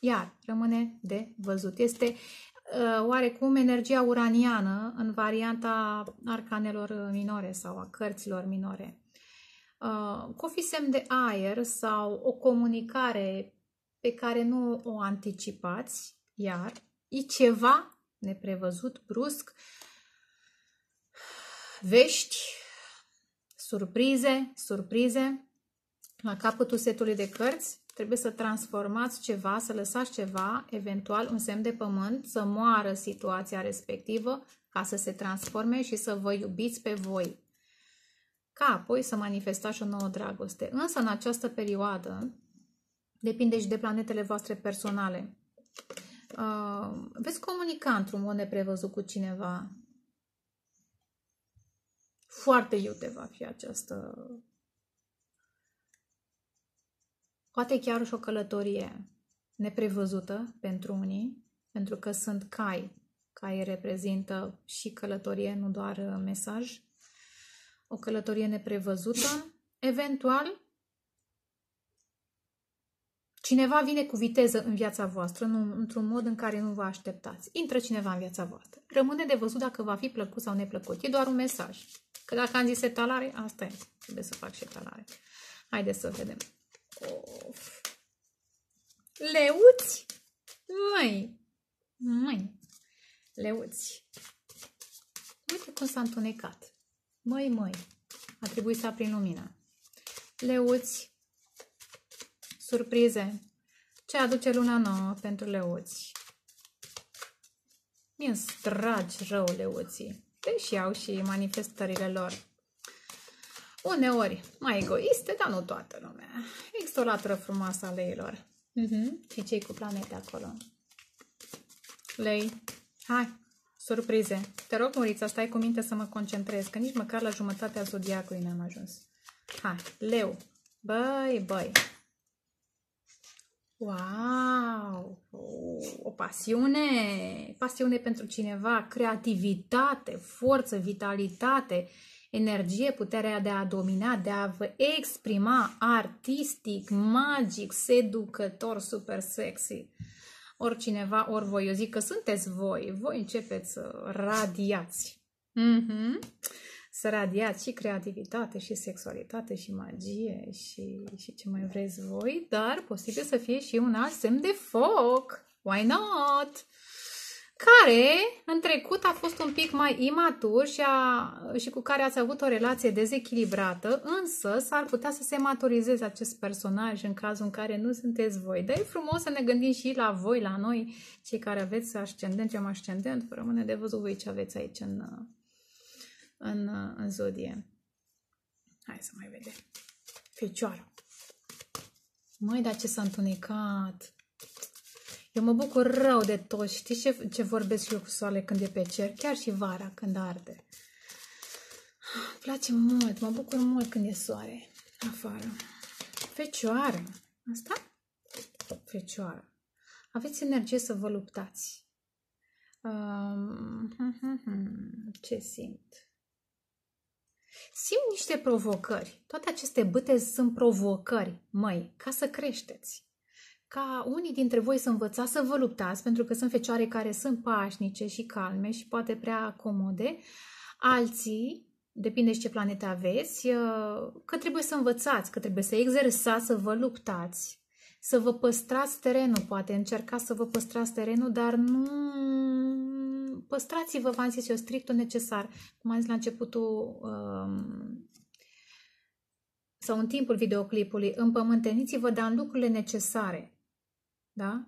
Iar rămâne de văzut. Este oarecum energia uraniană în varianta arcanelor minore sau a cărților minore. Că fi semn de aer sau o comunicare pe care nu o anticipați, iar e ceva neprevăzut, brusc, vești, surprize. La capătul setului de cărți trebuie să transformați ceva, să lăsați ceva, eventual un semn de pământ, să moară situația respectivă ca să se transforme și să vă iubiți pe voi, ca apoi să manifestați o nouă dragoste. Însă, în această perioadă, depinde și de planetele voastre personale, veți comunica într-un mod neprevăzut cu cineva. Foarte iute va fi această... Poate chiar și o călătorie neprevăzută pentru unii, pentru că sunt cai. Cai reprezintă și călătorie, nu doar mesaj. O călătorie neprevăzută, eventual cineva vine cu viteză în viața voastră, într-un mod în care nu vă așteptați. Intră cineva în viața voastră. Rămâne de văzut dacă va fi plăcut sau neplăcut. E doar un mesaj. Că dacă am zis etalare, asta e. Trebuie să fac și etalare. Haideți să vedem. Leuți? Măi, leuți. Uite cum s-a întunecat. Măi, a trebuit să aprin lumina. Leuți, surprize. Ce aduce luna nouă pentru leuți? Mi stragi rău leuții. Deși au și manifestările lor. Uneori mai egoiste, dar nu toată lumea. Există o latură frumoasă a leilor. Și cei cu planete acolo. Lei, hai, surprize. Te rog, Murița, stai cu minte să mă concentrez, că nici măcar la jumătatea zodiacului n-am ajuns. Hai, leu. Băi. Wow! O pasiune! Pasiune pentru cineva, creativitate, forță, vitalitate, energie, puterea de a domina, de a vă exprima artistic, magic, seducător, super sexy. Oricineva, ori voi. Eu zic că sunteți voi. Voi începeți să radiați. Să radiați și creativitate, și sexualitate, și magie, și ce mai vreți voi, dar posibil să fie și un alt semn de foc. Why not? Care în trecut a fost un pic mai imatur și cu care ați avut o relație dezechilibrată, însă s-ar putea să se maturizeze acest personaj în cazul în care nu sunteți voi. Dar e frumos să ne gândim și la voi, la noi, cei care aveți ascendent, eu am ascendent, rămâne de văzut voi ce aveți aici în zodie. Hai să mai vedem. Fecioară. Măi, dar ce s-a întunecat! Eu mă bucur rău de tot. Știi ce vorbesc eu cu soarele când e pe cer? Chiar și vara, când arde. Îmi place mult. Mă bucur mult când e soare afară. Fecioară. Asta? Fecioară. Aveți energie să vă luptați. Ce simt? Simt niște provocări. Toate aceste bâtezi sunt provocări, măi, ca să creșteți. Ca unii dintre voi să învățați să vă luptați, pentru că sunt fecioare care sunt pașnice și calme și poate prea comode. Alții, depinde și ce planete aveți, că trebuie să învățați, că trebuie să exersați, să vă luptați, să vă păstrați terenul, poate încercați să vă păstrați terenul, dar nu... Păstrați-vă, v-am zis eu, strictul necesar. Cum am zis la începutul sau în timpul videoclipului, împământeniți-vă, dar în lucrurile necesare. Da?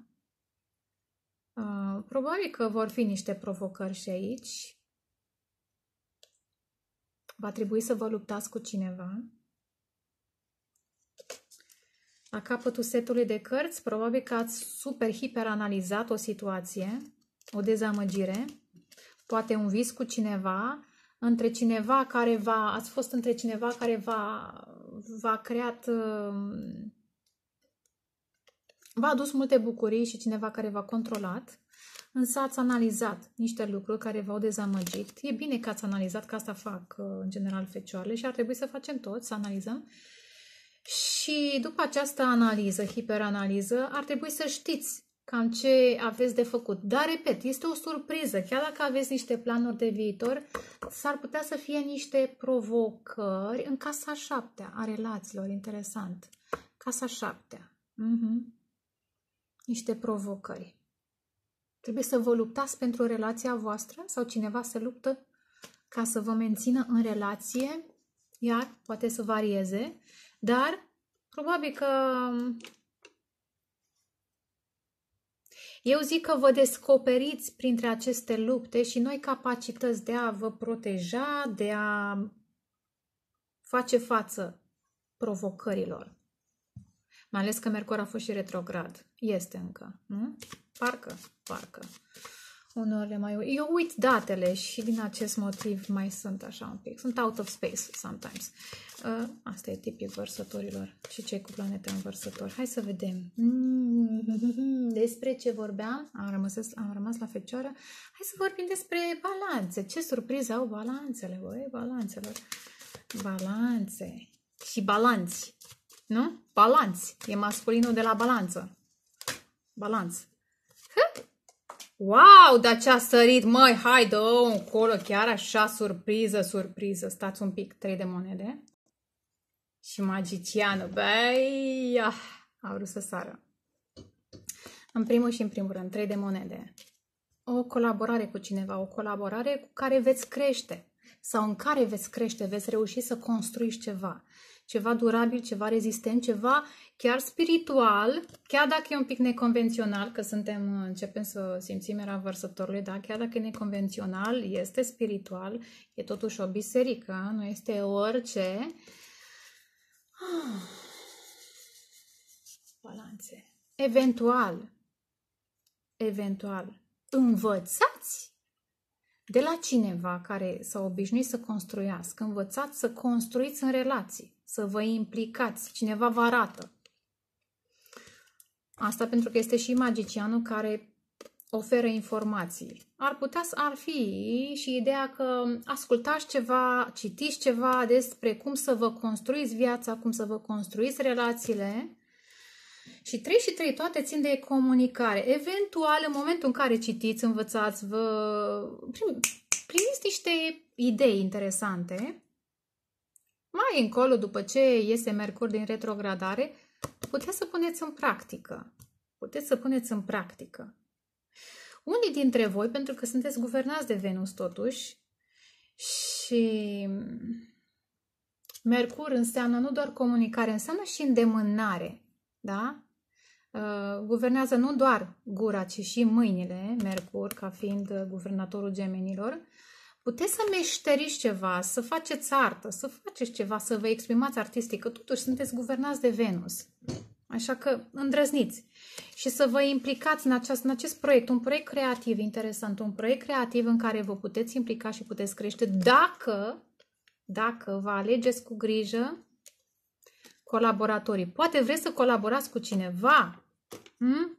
Probabil că vor fi niște provocări și aici. Va trebui să vă luptați cu cineva. La capătul setului de cărți, probabil că ați super hiperanalizat o situație, o dezamăgire, poate un vis cu cineva, v-a adus multe bucurii și cineva care v-a controlat, însă ați analizat niște lucruri care v-au dezamăgit. E bine că ați analizat, că asta fac în general fecioarele și ar trebui să facem toți, să analizăm. Și după această analiză, hiperanaliză, ar trebui să știți cam ce aveți de făcut. Dar, repet, este o surpriză. Chiar dacă aveți niște planuri de viitor, s-ar putea să fie niște provocări în casa 7-a a relațiilor. Interesant. Casa 7-a. Niște provocări. Trebuie să vă luptați pentru relația voastră sau cineva se luptă ca să vă mențină în relație, iar poate să varieze, dar probabil că... Eu zic că vă descoperiți printre aceste lupte și noi capacități de a vă proteja, de a face față provocărilor. Mai ales că Mercur a fost și retrograd. Este încă, nu? Parcă. Unor le mai... Eu uit datele și din acest motiv mai sunt așa un pic. Sunt out of space sometimes. Asta e tipic vărsătorilor și cei cu planeta în vărsător. Hai să vedem. Despre ce vorbeam? Am rămas la fecioară. Hai să vorbim despre balanțe. Ce surpriză au balanțele, băi, balanțelor. Balanțe. Și balanți. Nu? Balanți. E masculinul de la balanță. Balanț. Wow, dar ce-a sărit, măi, hai, dă-o încolo, chiar așa, surpriză, stați un pic, 3 de monede. Și magicianul, băi, Au vrut să sară. În primul și în primul rând, 3 de monede. O colaborare cu cineva, o colaborare cu care veți crește sau în care veți crește, veți reuși să construiești ceva. Ceva durabil, ceva rezistent, ceva chiar spiritual, chiar dacă e un pic neconvențional, că suntem, începem să simțim era vărsătorului, da? Chiar dacă e neconvențional, este spiritual, e totuși o biserică, nu este orice. Balanțe. Eventual, învățați de la cineva care s-a obișnuit să construiască, învățați să construiți în relații, să vă implicați, cineva vă arată. Asta pentru că este și magicianul care oferă informații. Ar fi și ideea că ascultați ceva, citiți ceva despre cum să vă construiți viața, cum să vă construiți relațiile. Și 3 și 3 toate țin de comunicare. Eventual, în momentul în care citiți, învățați, vă primiți niște idei interesante. Mai încolo, după ce iese Mercur din retrogradare, puteți să puneți în practică. Puteți să puneți în practică. Unii dintre voi, pentru că sunteți guvernați de Venus totuși, și Mercur înseamnă nu doar comunicare, înseamnă și îndemânare. Da? Guvernează nu doar gura, ci și mâinile, Mercur, ca fiind guvernatorul gemenilor. Puteți să meșteriți ceva, să faceți artă, să faceți ceva, să vă exprimați artistic, că totuși sunteți guvernați de Venus. Așa că îndrăzniți și să vă implicați în acest proiect, un proiect creativ interesant, un proiect creativ în care vă puteți implica și puteți crește dacă vă alegeți cu grijă colaboratorii. Poate vreți să colaborați cu cineva,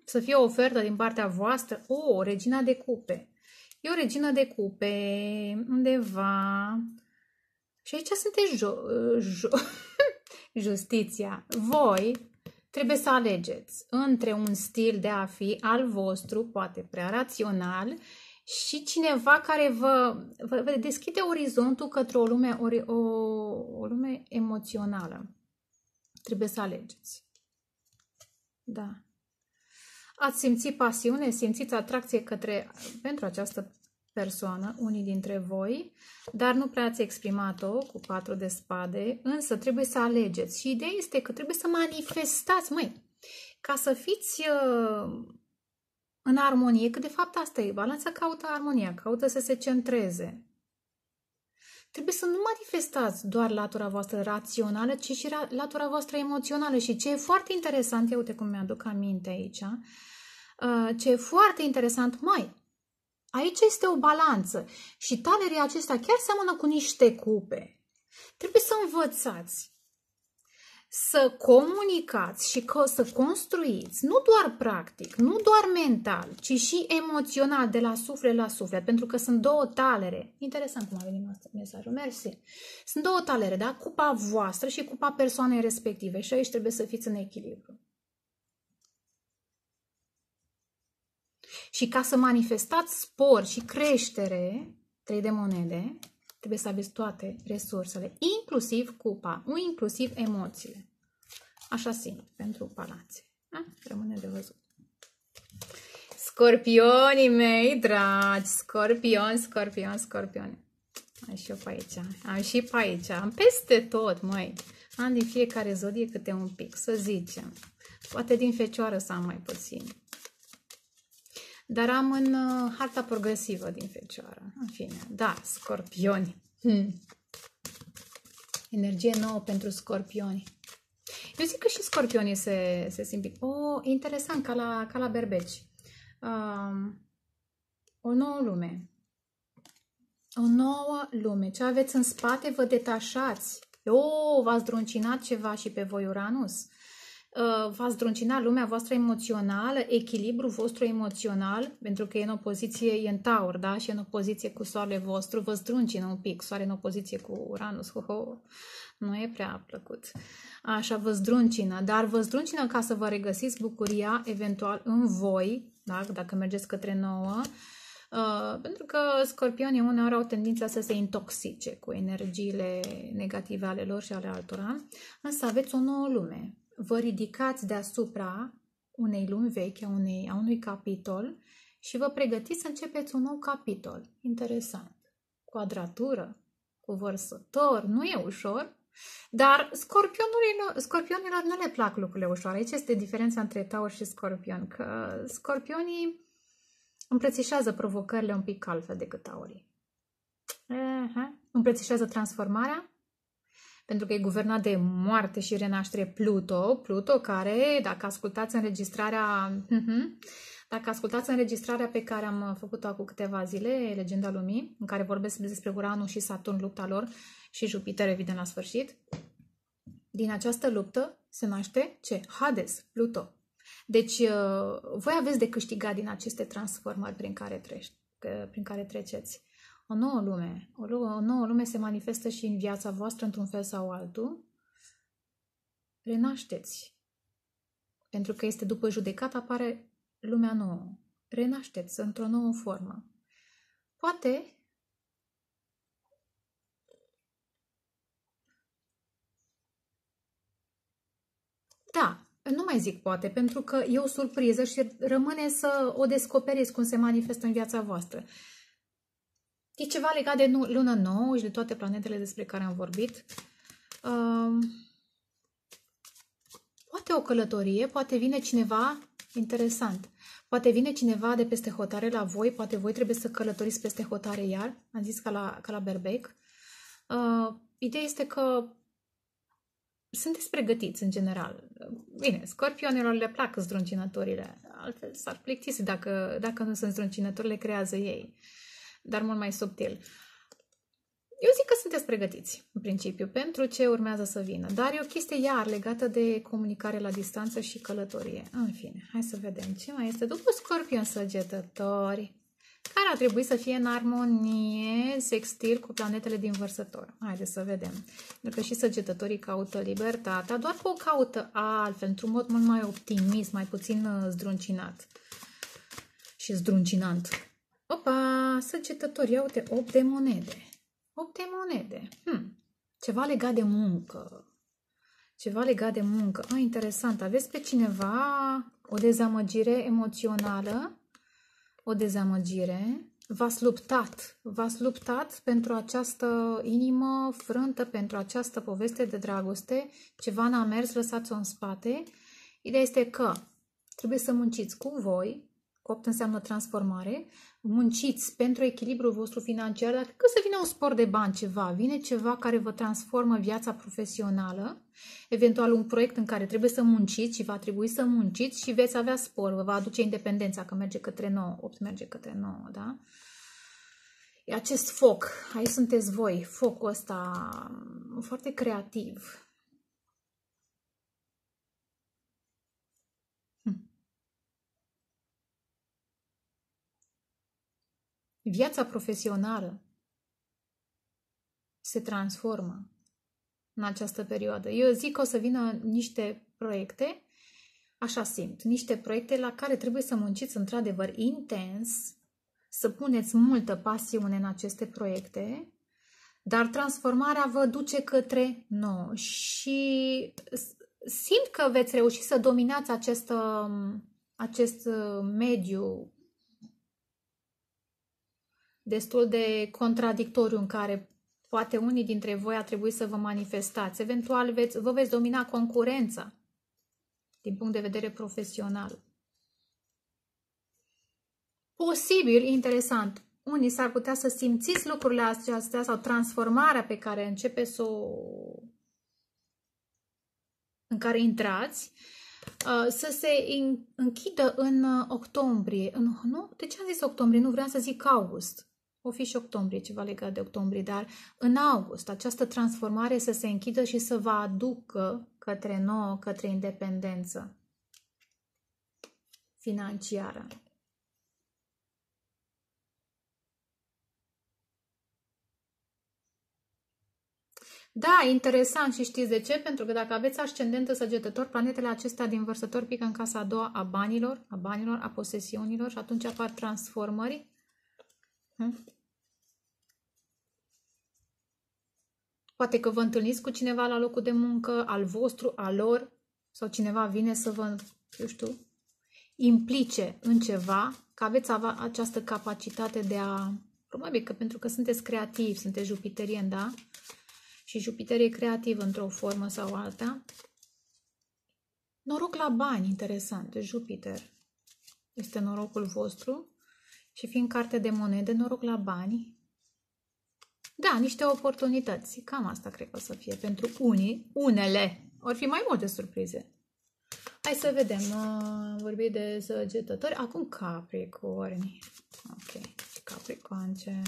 să fie o ofertă din partea voastră. O, regina de cupe. E o regină de cupe undeva. Și aici sunteți justiția. Voi trebuie să alegeți între un stil de a fi al vostru, poate prea rațional, și cineva care vă deschide orizontul către o lume, o lume emoțională. Trebuie să alegeți. Da. Ați simțit pasiune, simțiți atracție pentru această persoană, unii dintre voi, dar nu prea ați exprimat-o cu 4 de spade, însă trebuie să alegeți. Și ideea este că trebuie să manifestați, ca să fiți în armonie, că de fapt asta e, balanța caută armonia, caută să se centreze. Trebuie să nu manifestați doar latura voastră rațională, ci și latura voastră emoțională. Și ce e foarte interesant, uite cum mi-aduc aminte aici, ce e foarte interesant, aici este o balanță și talerii acestea chiar seamănă cu niște cupe. Trebuie să învățați, să comunicați și să construiți, nu doar practic, nu doar mental, ci și emoțional, de la suflet la suflet, pentru că sunt 2 talere. Interesant cum a venit mesajul, mersi. Sunt 2 talere, da? Cupa voastră și cupa persoanei respective și aici trebuie să fiți în echilibru. Și ca să manifestați spor și creștere, 3 de monede, trebuie să aveți toate resursele, inclusiv cupa, inclusiv emoțiile. Așa simt pentru balanțe. Rămâne de văzut. Scorpionii mei dragi, scorpioni. Am și eu pe aici, am peste tot, Am din fiecare zodie câte un pic, să zicem. Poate din Fecioară să am mai puțin. Dar am în harta progresivă din Fecioară. În fine, da, scorpioni. Energie nouă pentru scorpioni. Eu zic că și scorpionii se simt. Interesant, ca la berbeci. O nouă lume. O nouă lume. Ce aveți în spate, vă detașați. V-ați druncinat ceva și pe voi, Uranus. V-ați druncina lumea voastră emoțională, echilibrul vostru emoțional, pentru că e în opoziție, e în Taur, da? Și e în opoziție cu soarele vostru, vă zdruncină un pic, soare în opoziție cu Uranus, nu e prea plăcut. Așa, vă zdruncină, dar vă zdruncină ca să vă regăsiți bucuria eventual în voi, da? Dacă mergeți către nouă, pentru că scorpionii uneori au tendința să se intoxice cu energiile negative ale lor și ale altora, însă aveți o nouă lume. vă ridicați deasupra unei lumi vechi, a unui capitol și vă pregătiți să începeți un nou capitol. Interesant. Quadratură, cu vărsător, nu e ușor, dar scorpionilor nu le plac lucrurile ușoare. Aici este diferența între Taur și Scorpion, că scorpionii îmbrățișează provocările un pic altfel decât taurii. Îmbrățișează transformarea, pentru că e guvernat de moarte și renaștere Pluto. Pluto care, dacă ascultați înregistrarea, dacă ascultați înregistrarea pe care am făcut-o acum câteva zile, Legenda Lumii, în care vorbesc despre Uranus și Saturn, lupta lor, și Jupiter, evident, la sfârșit, din această luptă se naște ce? Hades, Pluto. Deci, voi aveți de câștigat din aceste transformări prin care treceți. O nouă lume. O nouă lume se manifestă și în viața voastră, într-un fel sau altul. Renașteți. Pentru că este după judecată, apare lumea nouă. Renașteți într-o nouă formă. Poate da, nu mai zic poate, pentru că e o surpriză și rămâne să o descoperiți cum se manifestă în viața voastră. E ceva legat de luna nouă și de toate planetele despre care am vorbit. Poate o călătorie, poate vine cineva interesant. Poate vine cineva de peste hotare la voi, poate voi trebuie să călătoriți peste hotare iar. Am zis ca la berbec. Ideea este că sunteți pregătiți în general. Bine, scorpionilor le plac zdruncinătorile. Altfel s-ar plictisi dacă nu sunt zdruncinători, le creează ei. Dar mult mai subtil. Eu zic că sunteți pregătiți, în principiu, pentru ce urmează să vină. Dar e o chestie iar legată de comunicare la distanță și călătorie. În fine, hai să vedem ce mai este. După Scorpion, Săgetători, care ar trebui să fie în armonie sextil cu planetele din Vărsător. Haideți să vedem. Pentru că și Săgetătorii caută libertatea, doar că o caută altfel, într-un mod mult mai optimist, mai puțin zdruncinat și zdruncinant. Opa, Săgetători, ia uite, 8 de monede. 8 de monede. Ceva legat de muncă. Ceva legat de muncă. Ah, interesant, aveți pe cineva o dezamăgire emoțională, o dezamăgire. V-ați luptat pentru această inimă frântă, pentru această poveste de dragoste. Ceva n-a mers, lăsați-o în spate. Ideea este că trebuie să munciți cu voi. 8 înseamnă transformare. Munciți pentru echilibrul vostru financiar, dar că să vină un spor de bani, ceva. Vine ceva care vă transformă viața profesională, eventual un proiect în care trebuie să munciți și va trebui să munciți și veți avea spor, vă va aduce independența, că merge către 9, 8 merge către 9, da? E acest foc, aici sunteți voi, focul ăsta foarte creativ. Viața profesională se transformă în această perioadă. Eu zic că o să vină niște proiecte, așa simt, niște proiecte la care trebuie să munciți într-adevăr intens, să puneți multă pasiune în aceste proiecte, dar transformarea vă duce către nou și simt că veți reuși să dominați acest mediu destul de contradictoriu în care poate unii dintre voi a trebuit să vă manifestați. Eventual vă veți domina concurența din punct de vedere profesional. Posibil, interesant, unii s-ar putea să simțiți lucrurile astea sau transformarea pe care începeți să o... în care intrați, să se închidă în octombrie. Nu? De ce am zis octombrie? Nu, vreau să zic august. O fi și octombrie, ceva legat de octombrie, dar în august această transformare să se închidă și să vă aducă către nouă, către independență financiară. Da, interesant și știți de ce? Pentru că dacă aveți ascendentă Săgetător, planetele acestea din Vărsător pică în casa a doua a banilor, a posesiunilor și atunci apar transformări. Poate că vă întâlniți cu cineva la locul de muncă, al vostru, al lor, sau cineva vine să vă, eu știu, implice în ceva, că aveți această capacitate de a... Probabil că pentru că sunteți creativi, sunteți jupiterieni, da? Și Jupiter e creativ într-o formă sau alta. Noroc la bani, interesant, Jupiter este norocul vostru și fiind carte de monede, noroc la bani. Da, niște oportunități, cam asta cred că o să fie pentru unii, unele, or fi mai multe surprize. Hai să vedem, vorbi de săgetători, acum Capricorni, ok, Capricoance,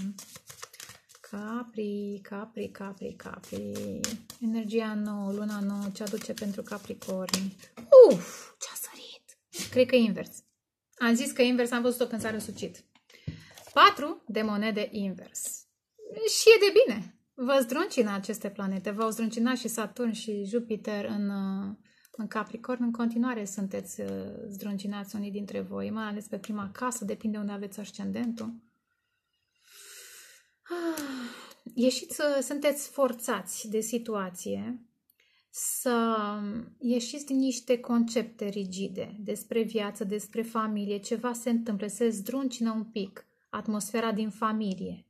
Capri. Energia nouă, luna nouă, ce aduce pentru Capricorni. Uf, ce-a sărit! Cred că invers. Am zis că invers, am văzut-o când s-a răsucit. 4 de monede invers. Și e de bine. Vă zdruncină aceste planete. V-au zdruncinat și Saturn și Jupiter în Capricorn. În continuare sunteți zdruncinați unii dintre voi, mai ales pe prima casă, depinde unde aveți ascendentul. Ieșiți, sunteți forțați de situație să ieșiți din niște concepte rigide despre viață, despre familie, ceva se întâmplă, se zdruncină un pic atmosfera din familie.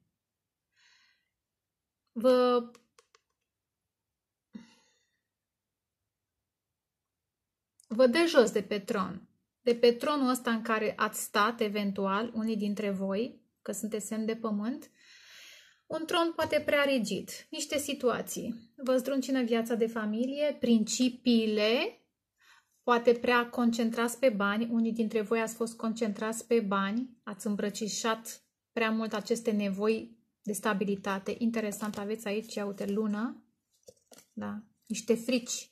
Vă dă jos de pe tron, de pe tronul ăsta în care ați stat eventual unii dintre voi, că sunteți semn de pământ. Un tron poate prea rigid, niște situații. Vă zdruncină viața de familie, principiile, poate prea concentrați pe bani. Unii dintre voi ați fost concentrați pe bani, ați îmbrăcișat prea mult aceste nevoi de stabilitate. Interesant, aveți aici, uite, lună, da, niște frici.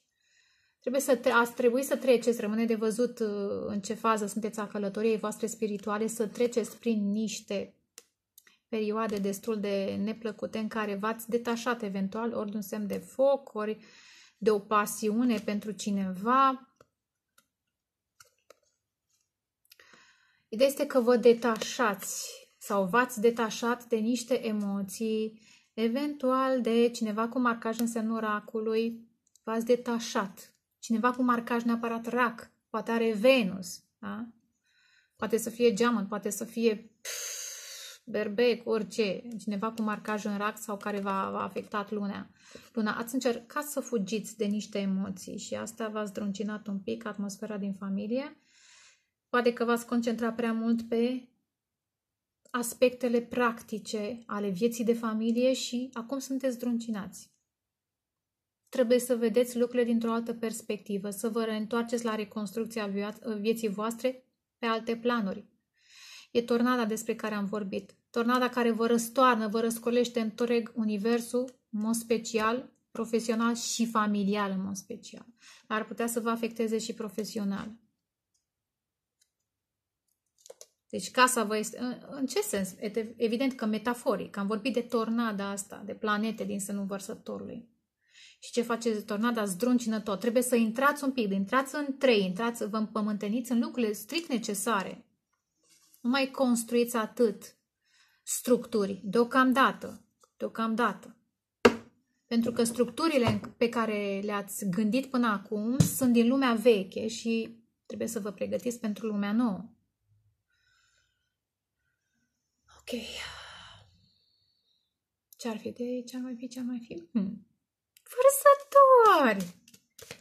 Ați trebui să treceți, rămâne de văzut în ce fază sunteți a călătoriei voastre spirituale, să treceți prin niște perioade destul de neplăcute în care v-ați detașat eventual ori de un semn de foc, ori de o pasiune pentru cineva. Ideea este că vă detașați sau v-ați detașat de niște emoții, eventual de cineva cu marcaj în semnul racului, v-ați detașat. Cineva cu marcaj neapărat rac, poate are Venus, da? Poate să fie geamăn, poate să fie... berbec, orice, cineva cu marcaj în rac sau care v-a afectat luna. Ați încercat să fugiți de niște emoții și asta v-a zdruncinat un pic atmosfera din familie. Poate că v-ați concentrat prea mult pe aspectele practice ale vieții de familie și acum sunteți zdruncinați. Trebuie să vedeți lucrurile dintr-o altă perspectivă, să vă reîntoarceți la reconstrucția vieții voastre pe alte planuri. E tornada despre care am vorbit. Tornada care vă răstoarnă, vă răscolește întreg universul, în mod special, profesional și familial, în mod special. Ar putea să vă afecteze și profesional. Deci casa vă este... În ce sens? Evident că metaforic. Am vorbit de tornada asta, de planete din sânul Vărsătorului. Și ce face tornada? Zdruncină tot. Trebuie să intrați un pic, intrați în trei, intrați, vă împământeniți în lucrurile strict necesare. Nu mai construiți atât structuri, deocamdată. Pentru că structurile pe care le-ați gândit până acum sunt din lumea veche și trebuie să vă pregătiți pentru lumea nouă. Ok. Ce-ar fi de aici? Ce-ar mai fi? Vărsători!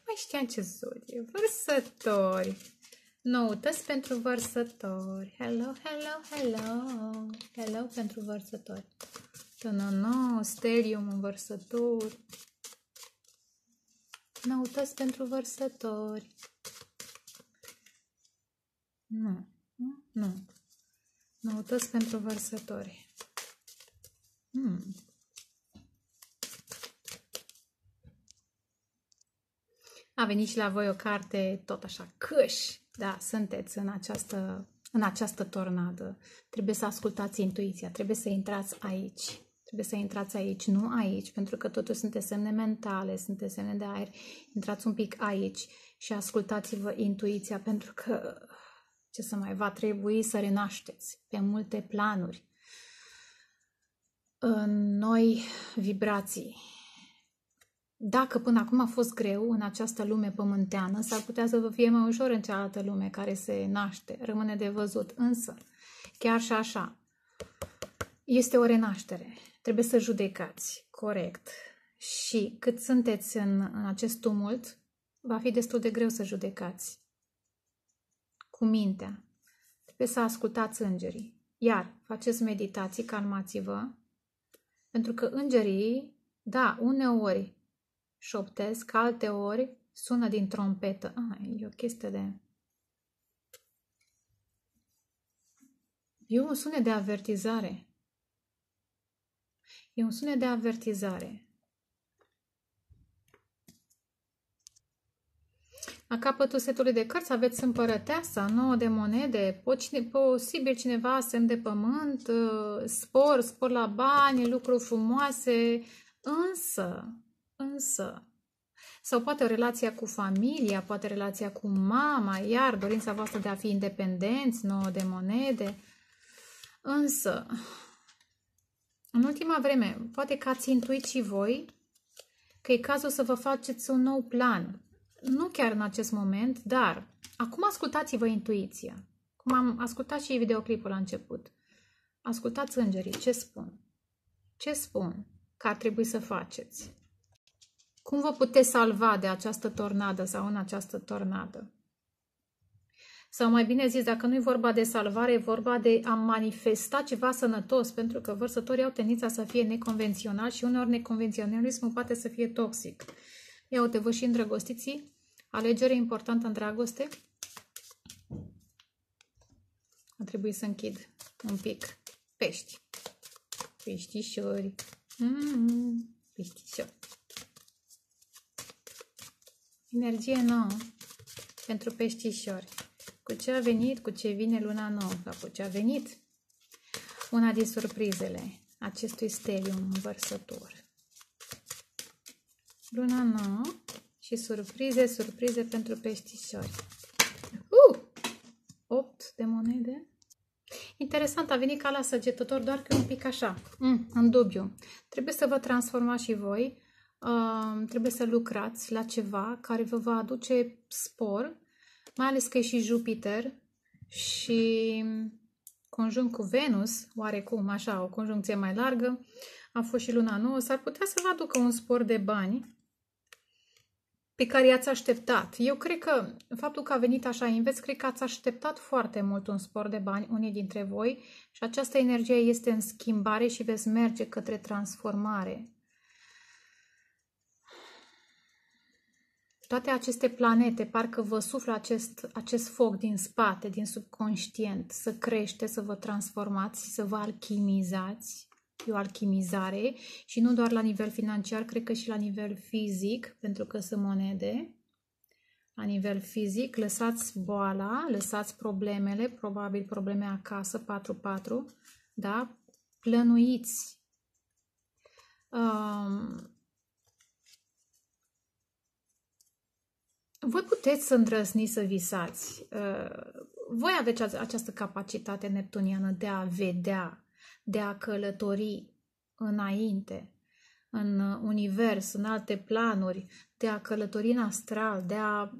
Mai știam ce zodie. Vărsători! Noutăți pentru vărsători. Hello pentru vărsători. Stelium în vărsători. Noutăți pentru vărsători. Nu. Noutăți pentru vărsători. A venit și la voi o carte tot așa, căș. Da, sunteți în această tornadă. Trebuie să ascultați intuiția, trebuie să intrați aici. Nu aici, pentru că totuși sunteți semne mentale, sunteți semne de aer. Intrați un pic aici și ascultați-vă intuiția, pentru că, ce să mai, va trebui să renașteți pe multe planuri. În noi vibrații. Dacă până acum a fost greu în această lume pământeană, s-ar putea să vă fie mai ușor în cealaltă lume care se naște. Rămâne de văzut. Însă, chiar și așa, este o renaștere. Trebuie să judecați corect. Și cât sunteți în acest tumult, va fi destul de greu să judecați. Cu mintea. Trebuie să ascultați îngerii. Iar, faceți meditații, calmați-vă. Pentru că îngerii, da, uneori șoptesc, alteori sună din trompetă. E o chestie de... E un sunet de avertizare. E un sunet de avertizare. La capătul setului de cărți aveți Împărăteasa, 9 de monede, posibil cineva semn de pământ, spor la bani, lucruri frumoase, însă, sau poate relația cu familia, poate relația cu mama, iar dorința voastră de a fi independenți, 9 de monede, însă, în ultima vreme, poate că ați intuit și voi că e cazul să vă faceți un nou plan. Nu chiar în acest moment, dar acum ascultați-vă intuiția. Cum am ascultat și videoclipul la început. Ascultați îngerii, ce spun? Ce spun că ar trebui să faceți? Cum vă puteți salva de această tornadă sau în această tornadă? Sau mai bine zis, dacă nu e vorba de salvare, e vorba de a manifesta ceva sănătos, pentru că vărsătorii au tendința să fie neconvenționali și uneori neconvenționalismul poate să fie toxic. Ia uite, vă și îndrăgostiții, alegere importantă în dragoste. A trebuit să închid un pic. Pești. Peștișori. Peștișori. Energie nouă pentru peștișori. Cu ce a venit, cu ce vine luna nouă, sau cu ce a venit. Una din surprizele acestui stelium vărsător. Luna nouă și surprize pentru peștișori. 8 de monede. Interesant, a venit ca la săgetător, doar că un pic așa, în dubiu. Trebuie să vă transformați și voi, trebuie să lucrați la ceva care vă va aduce spor, mai ales că e și Jupiter și conjunct cu Venus, oarecum, așa, o conjuncție mai largă, a fost și luna nouă, s-ar putea să vă aducă un spor de bani pe care i-ați așteptat. Eu cred că faptul că a venit așa invers, cred că ați așteptat foarte mult un spor de bani, unii dintre voi, și această energie este în schimbare și veți merge către transformare. Toate aceste planete, parcă vă suflă acest foc din spate, din subconștient, să crește, să vă transformați, să vă alchimizați. E o alchimizare și nu doar la nivel financiar, cred că și la nivel fizic, pentru că sunt monede. La nivel fizic, lăsați boala, lăsați problemele, probabil probleme acasă, 4-4, da? Plănuiți. Voi puteți să îndrăzniți să visați. Voi aveți această capacitate neptuniană de a vedea, de a călători înainte, în univers, în alte planuri, de a călători în astral, de a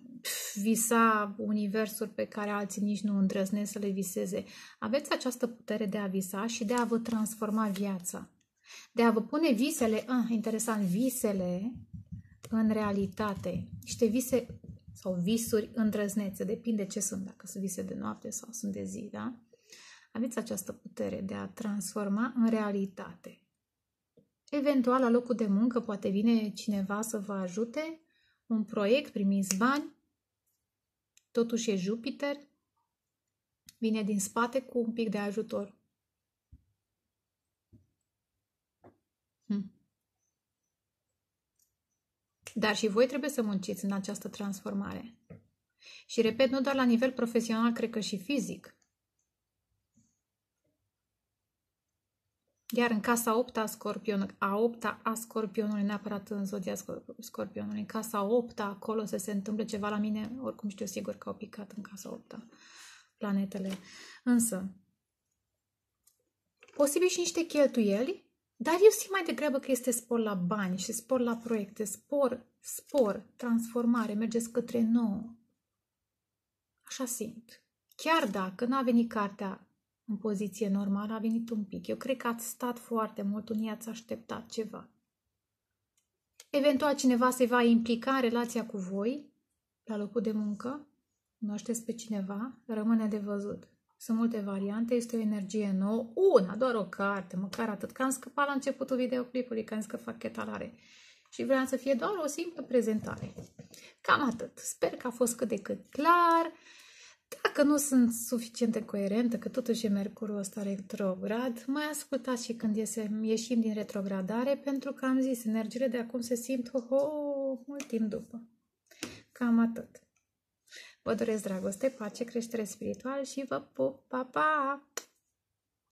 visa universuri pe care alții nici nu îndrăznesc să le viseze. Aveți această putere de a visa și de a vă transforma viața, de a vă pune visele, interesant, visele în realitate, niște vise sau visuri îndrăznețe, depinde ce sunt, dacă sunt vise de noapte sau sunt de zi, da? Aveți această putere de a transforma în realitate. Eventual, la locul de muncă, poate vine cineva să vă ajute, un proiect, primiți bani, totuși e Jupiter, vine din spate cu un pic de ajutor. Dar și voi trebuie să munciți în această transformare. Și repet, nu doar la nivel profesional, cred că și fizic. Iar în casa 8-a scorpion, a 8-a a scorpionului, neapărat în zodia scorpionului, în casa 8-a, acolo să se întâmple ceva la mine, oricum știu sigur că au picat în casa 8-a planetele. Însă, posibil și niște cheltuieli, Dar eu simt mai degrabă că este spor la bani și spor la proiecte, spor, transformare, mergeți către nou. Așa simt. Chiar dacă n-a venit cartea în poziție normală, a venit un pic. Eu cred că ați stat foarte mult, unii ați așteptat ceva. Eventual cineva se va implica în relația cu voi, la locul de muncă, cunoașteți pe cineva, rămâne de văzut. Sunt multe variante, este o energie nouă, una, doar o carte, măcar atât, că am scăpat la începutul videoclipului, că am scăpat chetalare. Și vreau să fie doar o simplă prezentare. Cam atât. Sper că a fost cât de cât clar. Dacă nu sunt suficient de coerentă, că totuși e Mercurul ăsta retrograd, mai ascultați și când ieșim din retrogradare, pentru că am zis, energiile de acum se simt mult timp după. Cam atât. Vă doresc dragoste, pace, creștere spirituală și vă pup! Pa, pa!